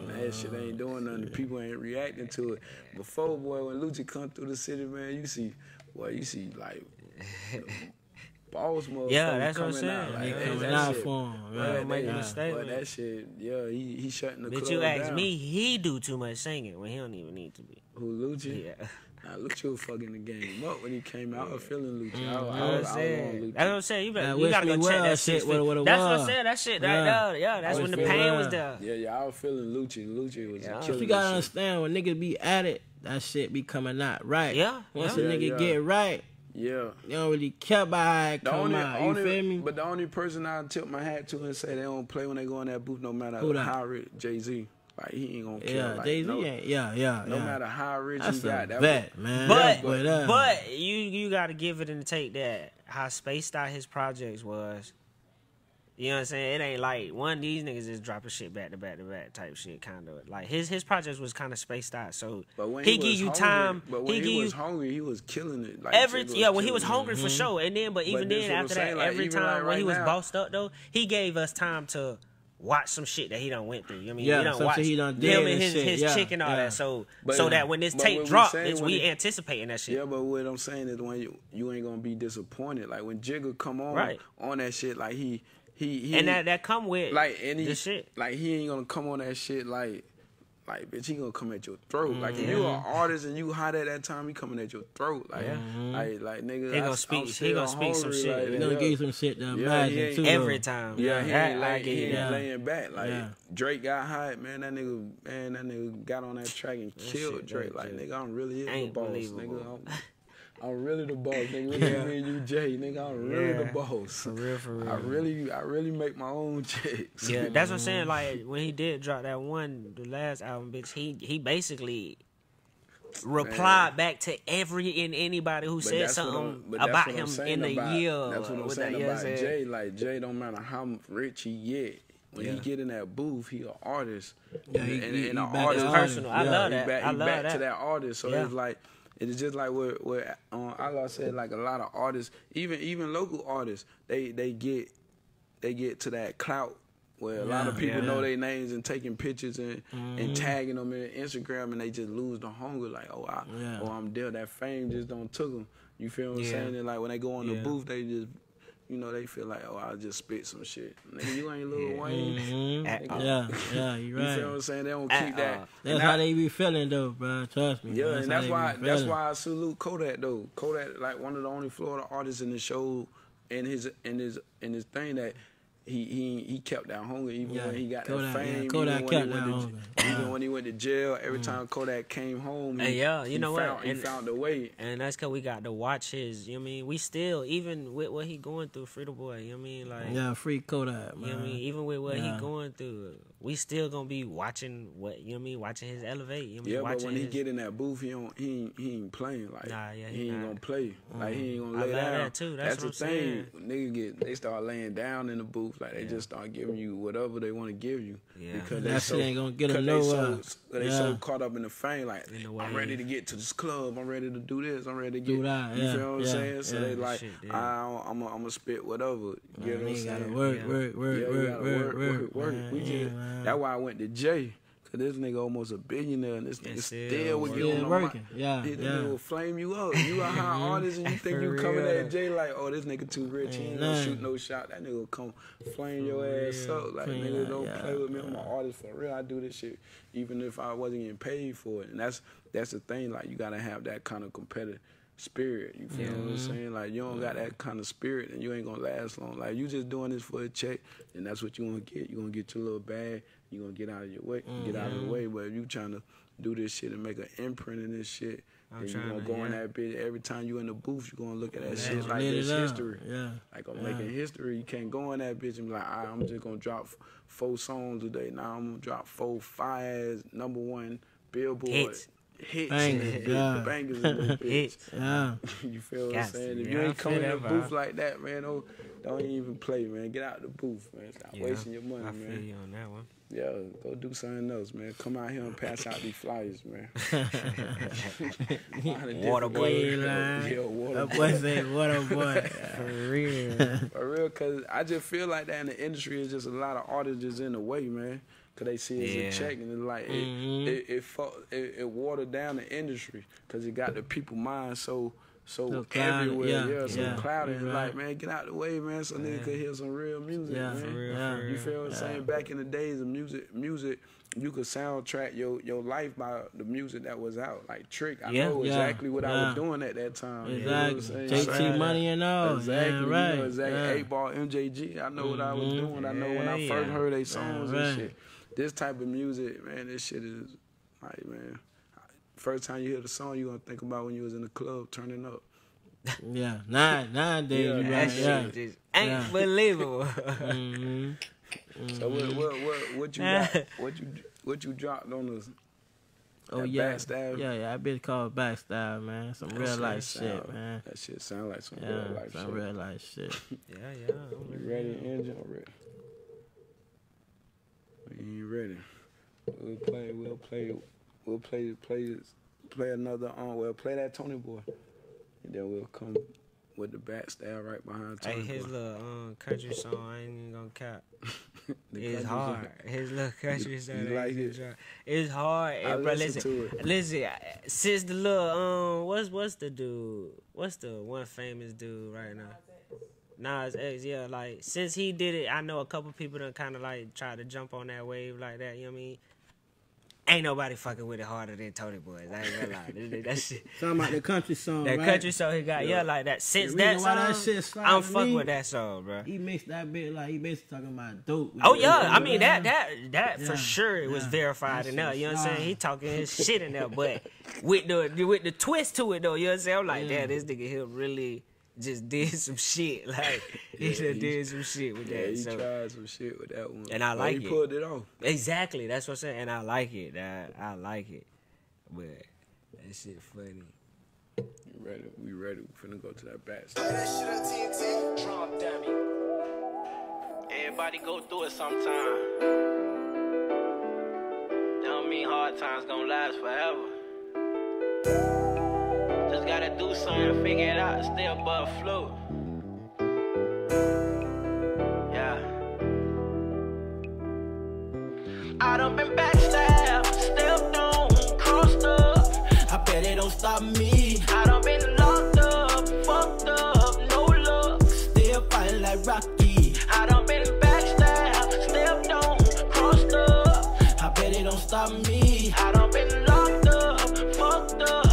and that shit ain't doing nothing. The people ain't reacting to it. Before, boy, when Lucci come through the city, man, you see, boy, you see like. Balls motherfucker yeah, that's coming what I'm saying. Out. Like, yeah, that not shit, for him. Right? Right, make yeah. a mistake. But that shit, yeah, he, he shutting the club down. But you ask me, he do too much singing when he don't even need to be. Who, Lucci? Yeah. Nah, Lucci was fucking the game up when he came out. I was feeling Lucci. Mm, I, I, I, I, I was on Lucci. That's what I'm saying. You, better, you gotta go check well, that shit. What, what that's what I'm saying. That shit, yeah. That, that, yeah, that's when the pain well. was there. Yeah, yeah, I was feeling Lucci. Lucci was yeah, killing You gotta understand, when niggas be at it, that shit be coming out right. Yeah. Once a nigga get right, yeah, they don't really care about how it come out. You feel me? But the only person I tip my hat to and say they don't play when they go in that booth, no matter how rich, Jay-Z. Like, he ain't gonna care. Yeah, like, Jay-Z no, ain't. Yeah, yeah, No yeah. matter how rich That's he got. That's vet, man. But, but, uh, but you you got to give it and take that. How spaced out his projects was. You know what I'm saying? It ain't like one of these niggas just dropping shit back to back to back type shit, kind of. Like, his his project was kind of spaced out, so but when he, he give you hungry, time. But when he, he was you, hungry, he was killing it. Like, every yeah, when he was hungry mm-hmm. for sure. And then, but even but then, after that, like, every time like right when he was now, bossed up, though, he gave us time to watch some shit that he done went through. You know what I mean? Yeah, he done watched he done did him and his, his yeah, chick and all yeah. that. So but, so that when this tape drop, we, it's, we he, anticipating that shit. Yeah, but what I'm saying is when you, you ain't going to be disappointed. Like, when Jigga come on, right. on that shit, like, he... He, he and that that come with like and he, the shit. Like he ain't gonna come on that shit like like bitch. He gonna come at your throat. Mm-hmm. Like if you are an artist and you hot at that time, he coming at your throat. Like mm-hmm. like, like nigga, he gonna I, speak. He gonna speak some shit. Like, he gonna yeah. give you some shit to imagine yeah, too. Every time. Yeah, he ain't like he ain't yeah. laying back. Like yeah. Drake got hot, man. That nigga, man, that nigga got on that track and that killed shit, Drake. Like nigga, I'm really is ain't the boss, nigga. I'm, I'm really the boss, nigga. Look at me and you, Jay, nigga. I'm really yeah. the boss. For real, for real. I really, I really make my own checks. Yeah, that's what I'm saying. Like when he did drop that one, the last album, bitch, he he basically replied man. back to every and anybody who but said something about him in the about, year. That's what I'm saying that, about yeah, Jay. Like Jay, don't matter how rich he get. When yeah. he get in that booth, he an artist. Yeah, he, and, he, and he an artist personal. Yeah. I love that. He back, he I love back that. to that artist. So yeah. it's like. It's just like what what um, Allah said. Like a lot of artists, even even local artists, they they get they get to that clout where a yeah, lot of people yeah. know their names and taking pictures and mm. and tagging them in Instagram, and they just lose the hunger. Like oh I yeah. oh I'm there. That fame just don't took them. You feel what yeah. I'm saying? And like when they go on yeah. the booth, they just. You know, they feel like, oh, I just spit some shit. Nigga, you ain't Lil yeah. Wayne. Mm-hmm. Yeah, yeah, you right. You feel what I'm saying? They don't keep that. All. That's and how I, they be feeling, though, bro. Trust me. Yeah, that's and that's why that's why I salute Kodak, though. Kodak, like, one of the only Florida artists in the show and his and his, and his thing that he, he he kept that hunger even yeah. when he got Kodak, that fame. Yeah. Kodak even kept that hunger. Even when he went to jail, every time Kodak came home, he, and yeah, you he know found, what? And, he found a way. And that's because we got to watch his, you know what I mean? We still, even with what he going through, free the boy, you know what I mean? Like, yeah, free Kodak, man. You know what I mean? Even with what yeah. he going through, we still going to be watching what, you know what I mean? Watching his elevate, you know what I mean? Yeah, watching but when his... he get in that booth, he, don't, he, ain't, he ain't playing. Like, nah, yeah, he, he ain't going to play. Mm-hmm. Like, he ain't going to lay I down. That too. That's, that's what the I'm thing. Saying. Niggas get, they start laying down in the booth. Like, they yeah. just start giving you whatever they want to give you. Yeah. Because that shit ain't going to get them nowhere. So, they yeah. so caught up in the fame, like I'm ready to get to this club, I'm ready to do this, I'm ready to get. Do that, you yeah, feel what yeah, I'm saying? So yeah, they like, shit, I, I'm gonna I'm spit whatever. You get what I'm saying? Work, work, work, yeah, work, work, work, work. Man, we yeah, just, that's why I went to Jay, cause this nigga almost a billionaire, and this nigga yes, still would get on working. My, yeah, this yeah. nigga will flame you up. You a high artist, and you think you coming at Jay like, oh, this nigga too rich, he ain't gonna shoot no shot. That nigga will come flame your ass up. Like nigga, don't play with me. I'm an artist for real. I do this shit. Even if I wasn't getting paid for it. And that's that's the thing, like you gotta have that kind of competitive spirit. You feel mm-hmm. what I'm saying? Like you don't got that kind of spirit and you ain't gonna last long. Like you just doing this for a check and that's what you gonna get. You gonna get your little bag, you gonna get out of your way mm-hmm. get out of the way. But if you trying to do this shit and make an imprint in this shit, I'm and you gonna to, go yeah. in that bitch every time you in the booth, you gonna look at that yeah, shit like it's history. Yeah. Like I'm yeah. making history. You can't go in that bitch and be like, right, I'm just gonna drop four songs today. Now I'm gonna drop four fires, number one Billboard hits, hits bangers, yeah. bangers in this bitch. Hits. Yeah. You feel Gosh, what I'm saying? If yeah, you ain't coming in the booth out. Like that, man, don't don't even play, man. Get out the booth, man. Stop yeah, wasting your money, I man. I feel you on that one. Yeah, go do something else, man. Come out here and pass out these flyers, man. Water boy, line. Yeah, water boy. Water boy, for real, for real. Cause I just feel like that in the industry is just a lot of artists just in the way, man. Cause they see it as yeah. a check and it's like mm-hmm. it, it, it, it it watered down the industry. Cause it got the people mind so. So, so clouded, everywhere, yeah, yeah, so yeah, cloudy, right. Like, man, get out the way, man, so yeah. nigga could hear some real music, yeah, man. For real, yeah, for real. You feel what I'm yeah. saying? Back in the days of music, music, you could soundtrack your, your life by the music that was out. Like, Trick, I yeah, know yeah, exactly what yeah. I was doing at that time. Exactly. You know J T Money and all. Exactly. Yeah, right. You know, exactly. Yeah. eight ball, M J G, I know mm-hmm. what I was doing. I know yeah, when I first yeah. heard they songs yeah, and right. shit. This type of music, man, this shit is, like, man. First time you hear the song, you gonna think about when you was in the club turning up. Yeah, nine nine days. Yeah, that shit yeah. just ain't yeah. believable. mm-hmm. Mm-hmm. So what what what what you got, what you what you dropped on us? Oh yeah, backstab? yeah, yeah. I been called backstab, man. Some that real life sound, shit, man. That shit sound like some yeah, real life some shit. Some real life shit. yeah, yeah. I'm you ready, engine? I'm ready. You ready? We'll play. We'll play. We'll play play play another on. Um, we'll play that Tony Boy, and then we'll come with the backstab right behind Tony. Hey, his boy. little um, country song, I ain't even gonna cap. It's hard. Song. His little country song, you like it? It's hard. I bro, listen, to it. listen. Since the little um, what's what's the dude? What's the one famous dude right now? Nas X, yeah, like, since he did it, I know a couple people done kind of, like, tried to jump on that wave like that, you know what I mean? Ain't nobody fucking with it harder than Tony Boys. I ain't gonna lie. That shit. Talking about the country song, that right? country song he got, yeah, yeah like that. Since that song, that shit I'm fucking with that song, bro. He mixed that bit, like, he basically talking about dope. Oh, yeah. I mean, that, that, that yeah. for sure it yeah. was verified in there. You know what I'm saying? He talking his shit in there, but with the, with the twist to it, though, you know what I'm saying? I'm like, yeah. damn, this nigga here really just did some shit. Like, yeah, he just did some shit with yeah, that. He so. tried some shit with that one. And I like it. He pulled it off. Exactly. That's what I'm saying. And I like it. I, I like it. But that shit funny. We ready. We ready. We finna go to that backstage. Everybody go through it sometime. That don't mean hard times gonna last forever. Just gotta do something, figure it out, stay above flow. Yeah. I done been backstabbed, stepped on, crossed up. I bet it don't stop me. I done been locked up, fucked up, no luck. Still fighting like Rocky. I done been backstabbed, stepped on, crossed up. I bet it don't stop me. I done been locked up, fucked up.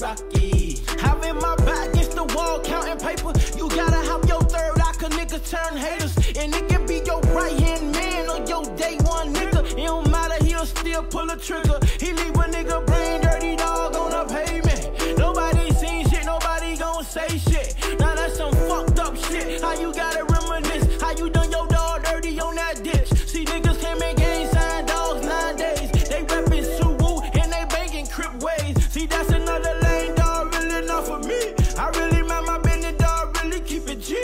Rocky. I'm in my back against the wall counting paper. You gotta have your third eye, cause niggas turn haters. And it can be your right hand man or your day one nigga. It don't matter, he'll still pull a trigger. He leave a nigga brain dirty dog on the pavement. Nobody seen shit, nobody gon' say shit. Now that's some fucked up shit. How you gotta reminisce, how you done your dog dirty on that ditch. See niggas can't make game sign dogs nowadays. They reppin' Suwu and they bangin' Crip ways. See that's another lane, dog, really not for me. I really mind my business, dog, really keep it G.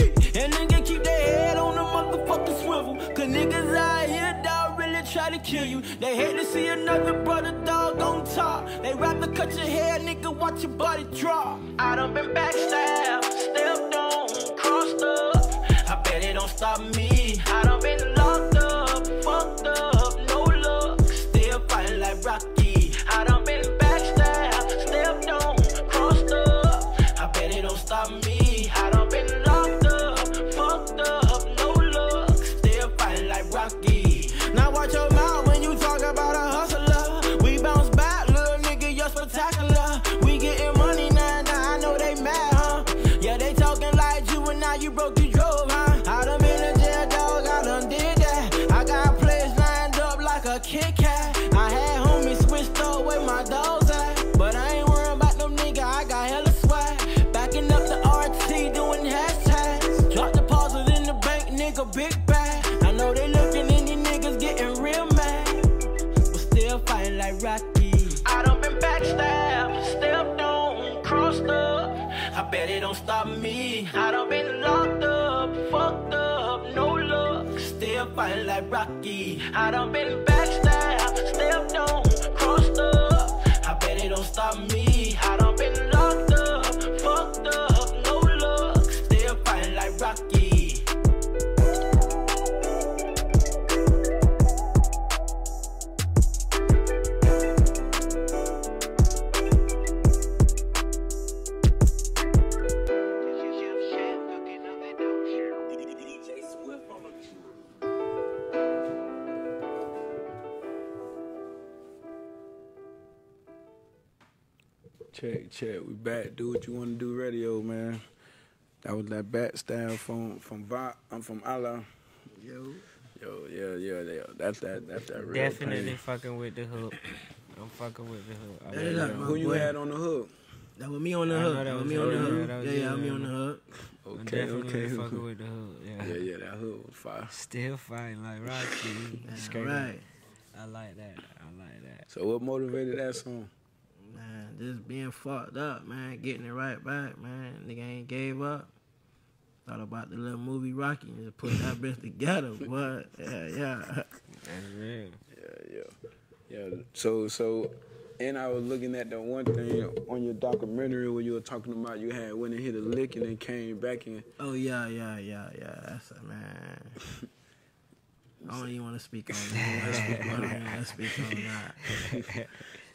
And nigga keep their head on the motherfucking swivel. Cause niggas out here, dog, really try to kill you. They hate to see another brother, dog, on top. They rather cut your head, nigga, watch your body drop. I done been backstabbed, stepped on, crossed up. I bet it don't stop me. I done been locked up, fucked up, no luck. Still fighting like Rocky. I done been backstabbed. Stop me, I done been locked up, fucked up, no luck, still fighting like Rocky. Now watch your mouth when you talk about a hustler. We bounce back, little nigga, you're spectacular. We getting money now, now I know they mad, huh? Yeah, they talking like you and now you broke, you drove, huh? I done been in jail, dog, I done did that. I got players lined up like a Kit Kat. I had homies switched up where my dogs at, but I ain't worried about them nigga, I got hella. Big bag, I know they looking and these niggas getting real mad, but still fighting like Rocky. I done been backstabbed, stepped on, crossed up. I bet it don't stop me. I done been locked up, fucked up, no luck. Still fighting like Rocky. I done been backstabbed, stepped on, crossed up. I bet it don't stop me. I done been locked up, fucked up, no luck. Still fighting like Rocky. Check, check. We back. Do what you want to do. Radio, man. That was that bat style from from Vi, I'm from Allah. Yo, yo, yeah, yeah, yeah. That's that. That's that. Real Definitely pain. Fucking with the hook. I'm fucking with the hook. That that who you boy. had on the hook? That was me on the hook. That, that was me on the hook. Yeah, yeah, yeah, me on the hook. Okay, definitely okay. Fucking with the hook. Yeah, yeah, yeah. That hook was fire. Still fighting like Rocky. That's right. I like that. I like that. So what motivated that song? Man, just being fucked up, man. Getting it right back, man. Nigga ain't gave up. Thought about the little movie Rocky and just put that bitch together, but yeah, yeah. That's real. Yeah, yeah. Yeah. So so and I was looking at the one thing on your documentary where you were talking about you had went and hit a lick and then came back and oh yeah, yeah, yeah, yeah. That's a man. I don't even want to speak on that. I speak on that.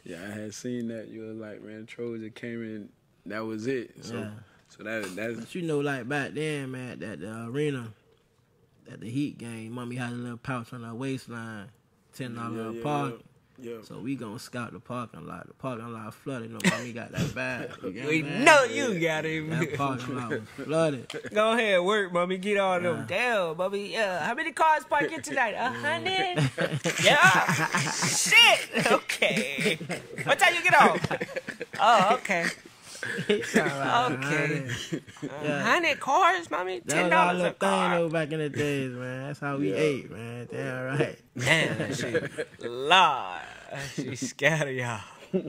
Yeah, I had seen that. You were like, man, Trojan came in, that was it. So, yeah. So that that's. But you know, like back then, man, at the arena, at the Heat game, mommy had a little pouch on her waistline, ten dollar yeah, yeah, parking. Yeah, yeah. So we gonna scout the parking lot. The parking lot flooded. No, mommy got that vibe. You we that? know you yeah. got it. That parking lot was flooded. Go ahead, work, mommy. Get all yeah. them down, mommy. Uh, how many cars parked here tonight? A hundred. Yeah. Shit. Okay. What time you get off? Oh, okay. Right, okay. one hundred cars, mommy? ten dollars a thing, car. Though, back in the days, man. That's how we yeah. ate, man. Damn right. Damn, that shit. Lord. She scared of y'all.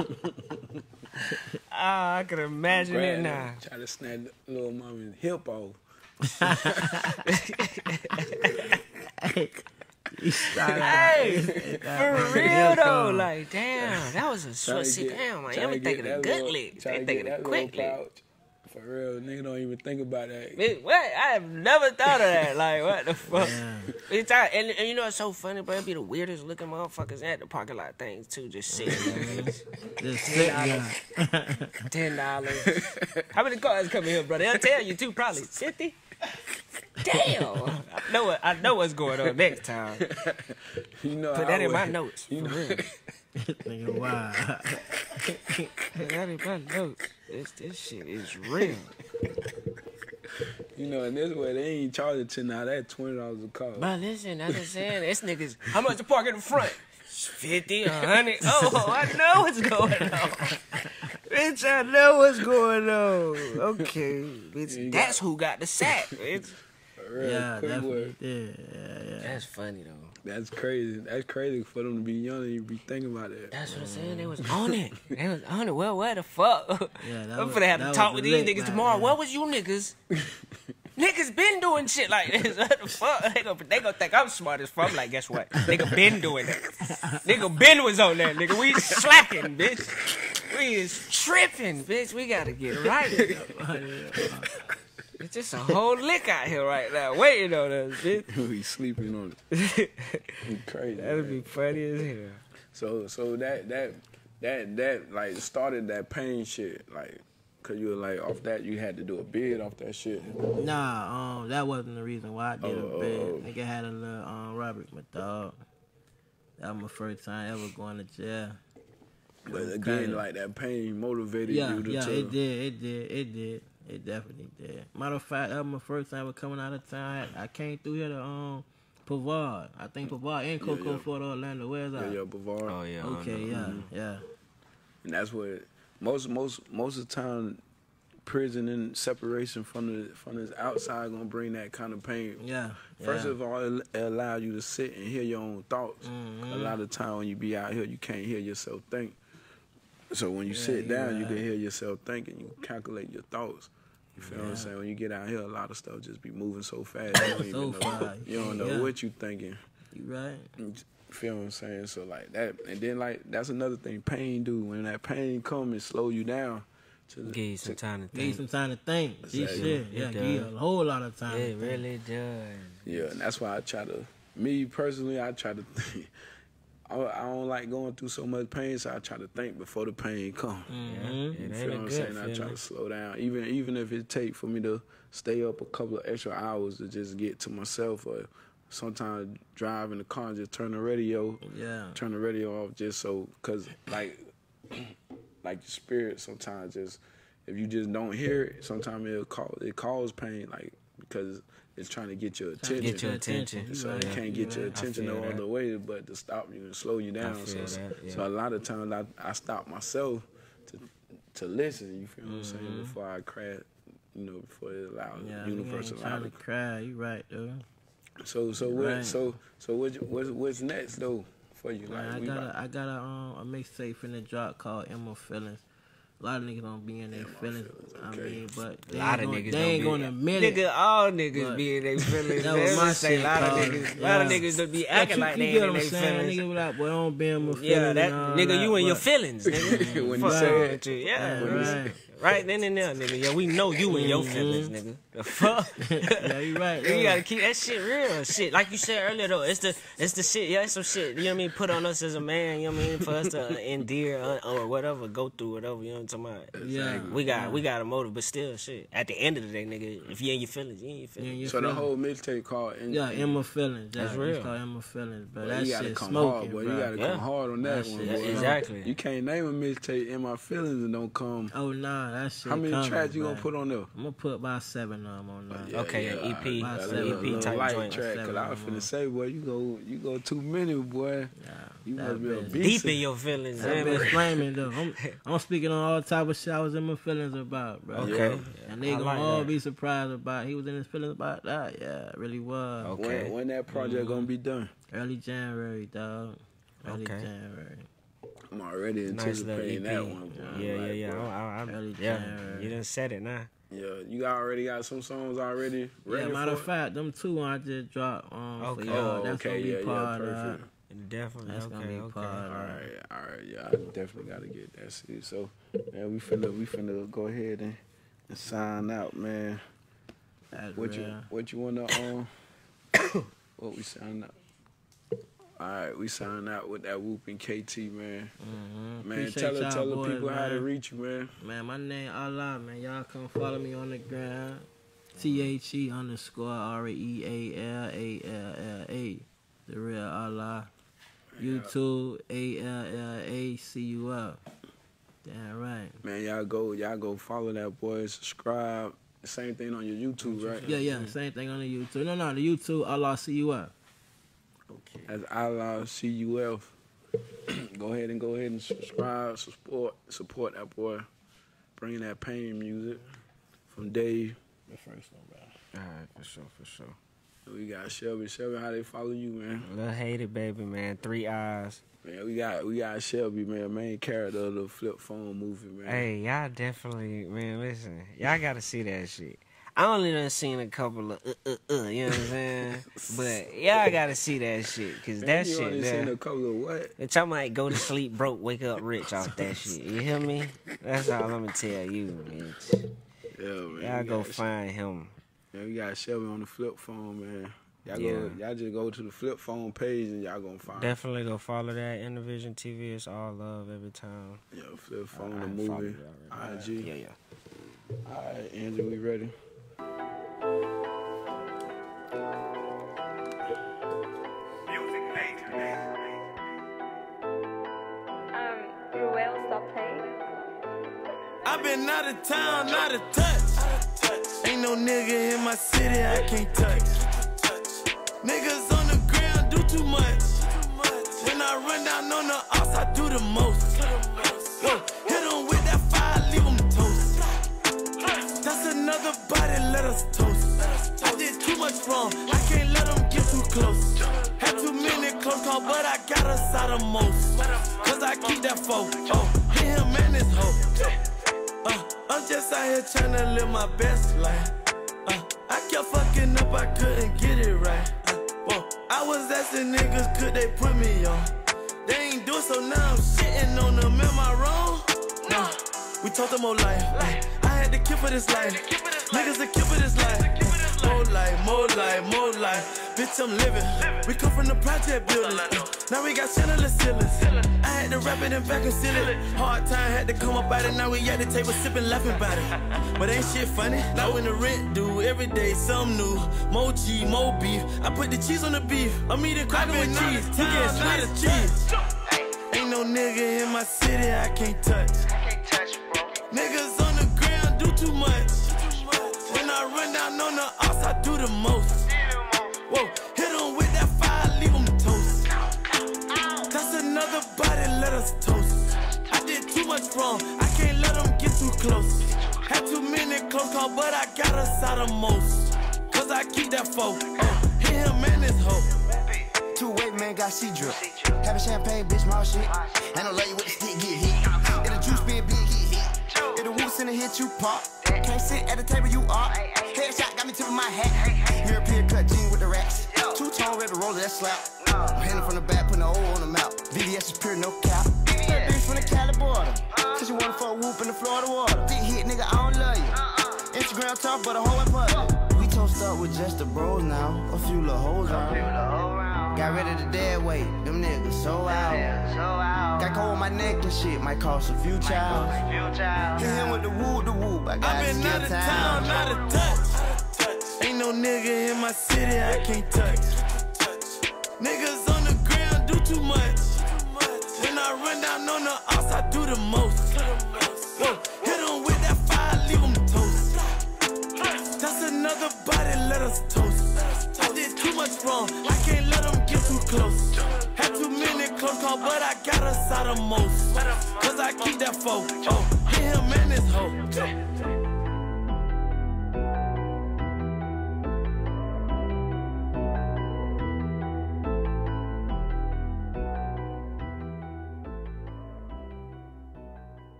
Oh, I could imagine it now. Try to snap little mommy's hip off. Hey. Hey, for real though, like damn, that was a short sit down. Like, I'm thinking of good licks, they thinking of quick licks. For real, nigga don't even think about that. It, what? I have never thought of that. Like what the fuck? It's all, and, and you know it's so funny, but it'd be the weirdest looking motherfuckers at the parking lot things too, just sitting. Just sitting. Ten dollars. How many cars coming here, brother? I'll tell you too, probably fifty. Damn! I know, what, I know what's going on next time. You know, Put that I in would, my notes. You know. Nigga, wow. Put that in my notes. This, this shit is real. You know, in this way, they ain't charging to now that twenty dollars a car. But listen, I'm just saying, this nigga's... How much to park in the front? fifty, one hundred. Oh, I know what's going on. Bitch, I know what's going on. Okay, bitch, yeah, that's got... who got the sack, bitch. Yeah, definitely. Yeah, yeah, yeah. That's funny though. That's crazy. That's crazy for them to be young and you be thinking about that. That's what I'm saying. They was on it. They was on it. Well, what the fuck? Yeah, that I'm was, finna have to talk with these niggas tomorrow. Where was you niggas? Niggas been doing shit like this. What the fuck? They gonna, they gonna think I'm smart as fuck. I'm like, guess what? Nigga been doing that. Nigga been was on that, nigga. We slacking, bitch. We is tripping, bitch. We gotta get right. It's just a whole lick out here right now waiting on us, bitch. We sleeping on it. Crazy. That'd be funny as hell. So, so that that that that like started that pain shit, like. Cause you were like off that you had to do a bid off that shit. Nah, um, that wasn't the reason why I did oh, a bid. Oh, oh. Nigga had a little um Robert, my dog. That was my first time ever going to jail. It but again, kinda, like that pain motivated yeah, you to. Yeah, tell. it did, it did, it did, it definitely did. Matter of fact, that was my first time ever coming out of town. I, I came through here to um Brevard. I think Brevard and Cocoa yeah, yeah. Florida, Orlando. Where's that? Yeah, yeah, Brevard. Oh yeah. Okay, yeah, mm-hmm. yeah. And that's what. It, Most most most of the time, prison and separation from the from this outside gonna bring that kind of pain. Yeah. First yeah. of all, it, it allow you to sit and hear your own thoughts. Mm-hmm. A lot of time when you be out here, you can't hear yourself think. So when you yeah, sit down, yeah. you can hear yourself thinking. You calculate your thoughts. You feel yeah. what I'm saying? When you get out here, a lot of stuff just be moving so fast. You don't so even know. You don't know yeah. what you thinking. You right. You just, feel what I'm saying? So like that, and then like that's another thing pain do. When that pain come, it slow you down. To give you some time to think. Give you some time to think. Exactly. Yeah, give you a whole lot of time. It really does. Yeah, and that's why I try to. Me personally, I try to think. I, I don't like going through so much pain, so I try to think before the pain come. Mm-hmm. You feel what I'm saying? Feeling. I try to slow down, even even if it take for me to stay up a couple of extra hours to just get to myself or. Sometimes drive in the car and just turn the radio, yeah. turn the radio off just so, cause like, like your spirit sometimes just, if you just don't hear it, sometimes it cause it cause pain, like because it's trying to get your attention. Get your attention. So right. it can't get your attention no other way but to stop you and slow you down. So, that, yeah. so a lot of times I I stop myself to to listen. You feel mm-hmm. what I'm saying before I crash, you know, before it allows yeah, universal. Yeah, trying to cry. You right though. So so what right. so so what what's, what's next though for you? Like, I got a, I got a um a mixtape finna drop called Emma Feelings. A lot of niggas don't be in their feelings. feelings. Okay. I mean, but they a lot of niggas they ain't gonna admit it. Nigga, all niggas be in their feelings. That was my shit. A lot of niggas, yeah. lot of niggas don't be acting you, like you they ain't in their feelings. Nigga, like, boy, don't be in my feelings. Yeah, that nigga, you in your feelings. Nigga. When you say it, yeah, right. Right then and there, nigga. Yeah, we know you and your feelings, nigga. The fuck? Yeah, you right. You gotta keep that shit real. Shit, like you said earlier, though, it's the it's the shit. Yeah, it's some shit, you know what I mean, put on us as a man, you know what I mean, for us to endear or whatever, go through whatever, you know what I'm talking about? Yeah. We got, yeah. we got a motive, but still, shit, at the end of the day, nigga, if you ain't your feelings, you ain't your feelings. Yeah, so feelings. The whole mixtape called In, yeah, In My Feelings. That's, that's real. It's called In My Feelings, but well, that you gotta shit come smoking, hard, boy. Bro. You gotta yeah. come hard on that, that one, boy. Exactly. You can't name a mixtape In My Feelings and don't come. Oh, nah, that shit. How many coming, tracks you gonna put on there? I'm gonna put about seven of them on there. Oh, yeah, okay, yeah, E P, right. About seven, E P type light joint. Track, cause I was finna say, boy, you go, you go too many, boy. Yeah, you must be a beast. Deep in your feelings, man. Been flaming though. I'm, I'm speaking on all type of shit I was in my feelings about, bro. Okay, yeah. And they gonna like all that. Be surprised about. He was in his feelings about that. Yeah, it really was. Okay, when, when that project mm-hmm. gonna be done? Early January, dog. Early okay. January. I'm already anticipating nice that one. Boy. Yeah, I'm yeah, like, yeah. I, I, I, Early yeah. January. You done said it now. Nah. Yeah, you already got some songs already ready. Yeah, matter of fact, them two I just dropped. Um, okay, for y'all. That's okay, gonna be yeah, part yeah, perfect. Of, definitely, that's okay, gonna be okay. Part all right, all right, yeah, I definitely gotta get that shit. So, man, we finna, we finna go ahead and, and sign out, man. That's what real. you, what you wanna um, what we sign out? All right, we sign out with that whooping K T, man. Mm-hmm. Man, appreciate tell, tell boys, the people man. How to reach you, man. Man, my name Allah, man. Y'all come follow me on the ground. T H E underscore R E A L A L L A. The real Allah. YouTube, A L L A C U L. Damn right. Man, y'all go, y'all go follow that boy, subscribe. Same thing on your YouTube, right? Yeah, yeah, same thing on the YouTube. No, no, the YouTube, Allah, C U L. Okay. As Allah C U F, go ahead and go ahead and subscribe, support, support that boy, bring that pain music from Dave. The first one, bro. All right, for sure, for sure. We got Shelby. Shelby, how they follow you, man? Lil Hated Baby, man. Three eyes. Man, we got we got Shelby, man, main character of the flip phone movie, man. Hey, y'all definitely, man. Listen, y'all gotta see that shit. I only done seen a couple of uh, uh, uh, you know what I'm saying? But y'all gotta see that shit, because that you shit, only seen a couple of what? Bitch, I might go to sleep broke, wake up rich off that shit. You hear me? That's all I'm gonna tell you, bitch. Yeah, man. Y'all go find him. Yeah, we got Shelby on the flip phone, man. Y'all yeah. just go to the flip phone page and y'all gonna find Definitely him. Go follow that. Intervision T V, it's all love every time. Yeah, flip phone, I, the I movie. I G. Yeah, yeah. All right, Andrew, we ready? Music made. Um, you will stop playing. I've been out of town, out of touch. Ain't no nigga in my city I can't touch. Niggas on the ground do too much. When I run down on the outs, I do the most. Whoa, hit them with that fire, leave them toast. That's another body, let us toast. Wrong. I can't let them get too close. Had too many close calls, but I got us out of most. Cause I keep that foe. Oh, hit him and his hoe. Uh, I'm just out here trying to live my best life. Uh, I kept fucking up, I couldn't get it right. Uh, whoa. I was asking niggas, could they put me on? They ain't do so, now I'm shitting on them. Am I wrong? No. We taught them all life. I had to kill for this life. Niggas a kill for this life. More life, more life, more life. Bitch, I'm living. living. We come from the project building. Now we got chandeliers, ceilings. I had to wrap it in back and seal it. Hard time, had to come up out it. Now we at the table sipping, laughing about it. But ain't shit funny. Now in the rent due, every day something new. More G, more beef. I put the cheese on the beef. I'm eating cracker with cheese. You get slight of cheese. Ain't no nigga in my city I can't touch. I can't touch, bro. Niggas on the ground do too much. I run down on the outs, I do the most. Whoa, hit them with that fire, leave them toast. That's another body, let us toast. I did too much wrong, I can't let them get too close. Had too many close calls, but I got us out of most. Cause I keep that foe, uh, hit him and his hoe. Two weight man got she drip. Have a champagne, bitch, my shit. And I love you with the stick, get hit. If the juice be a big, get hit. If the whoops in the hit, you pop. Can't sit at the table, you are. Headshot got me tipping my hat. European cut jean with the racks. Two-tone red roller, that slap. I'm handling from the back, putting the O on the mouth. V V S is pure, no cap. That bitch from the Cali border. Cause you wanna fuck whoop in the Florida water. Big hit, nigga. on top, but a hoe and putt. We toast up with just the bros now, a few little hoes around. Got rid of the dead weight, them niggas so out. Got cold on my neck and shit, might cost a few child. Hit him with the whoop, the whoop, I got a skill town. I've been out of town, out of touch. Ain't no nigga in my city I can't touch. Niggas on the ground do too much. When I run down on the ops, I do the most. Whoa. Hit them with that fire, leave them toast. That's another body, let us toast. I did too much wrong, I can't let them get too close. Had too many close calls, but I got us out of most. Cause I keep that folk, oh, hit him and his hoe.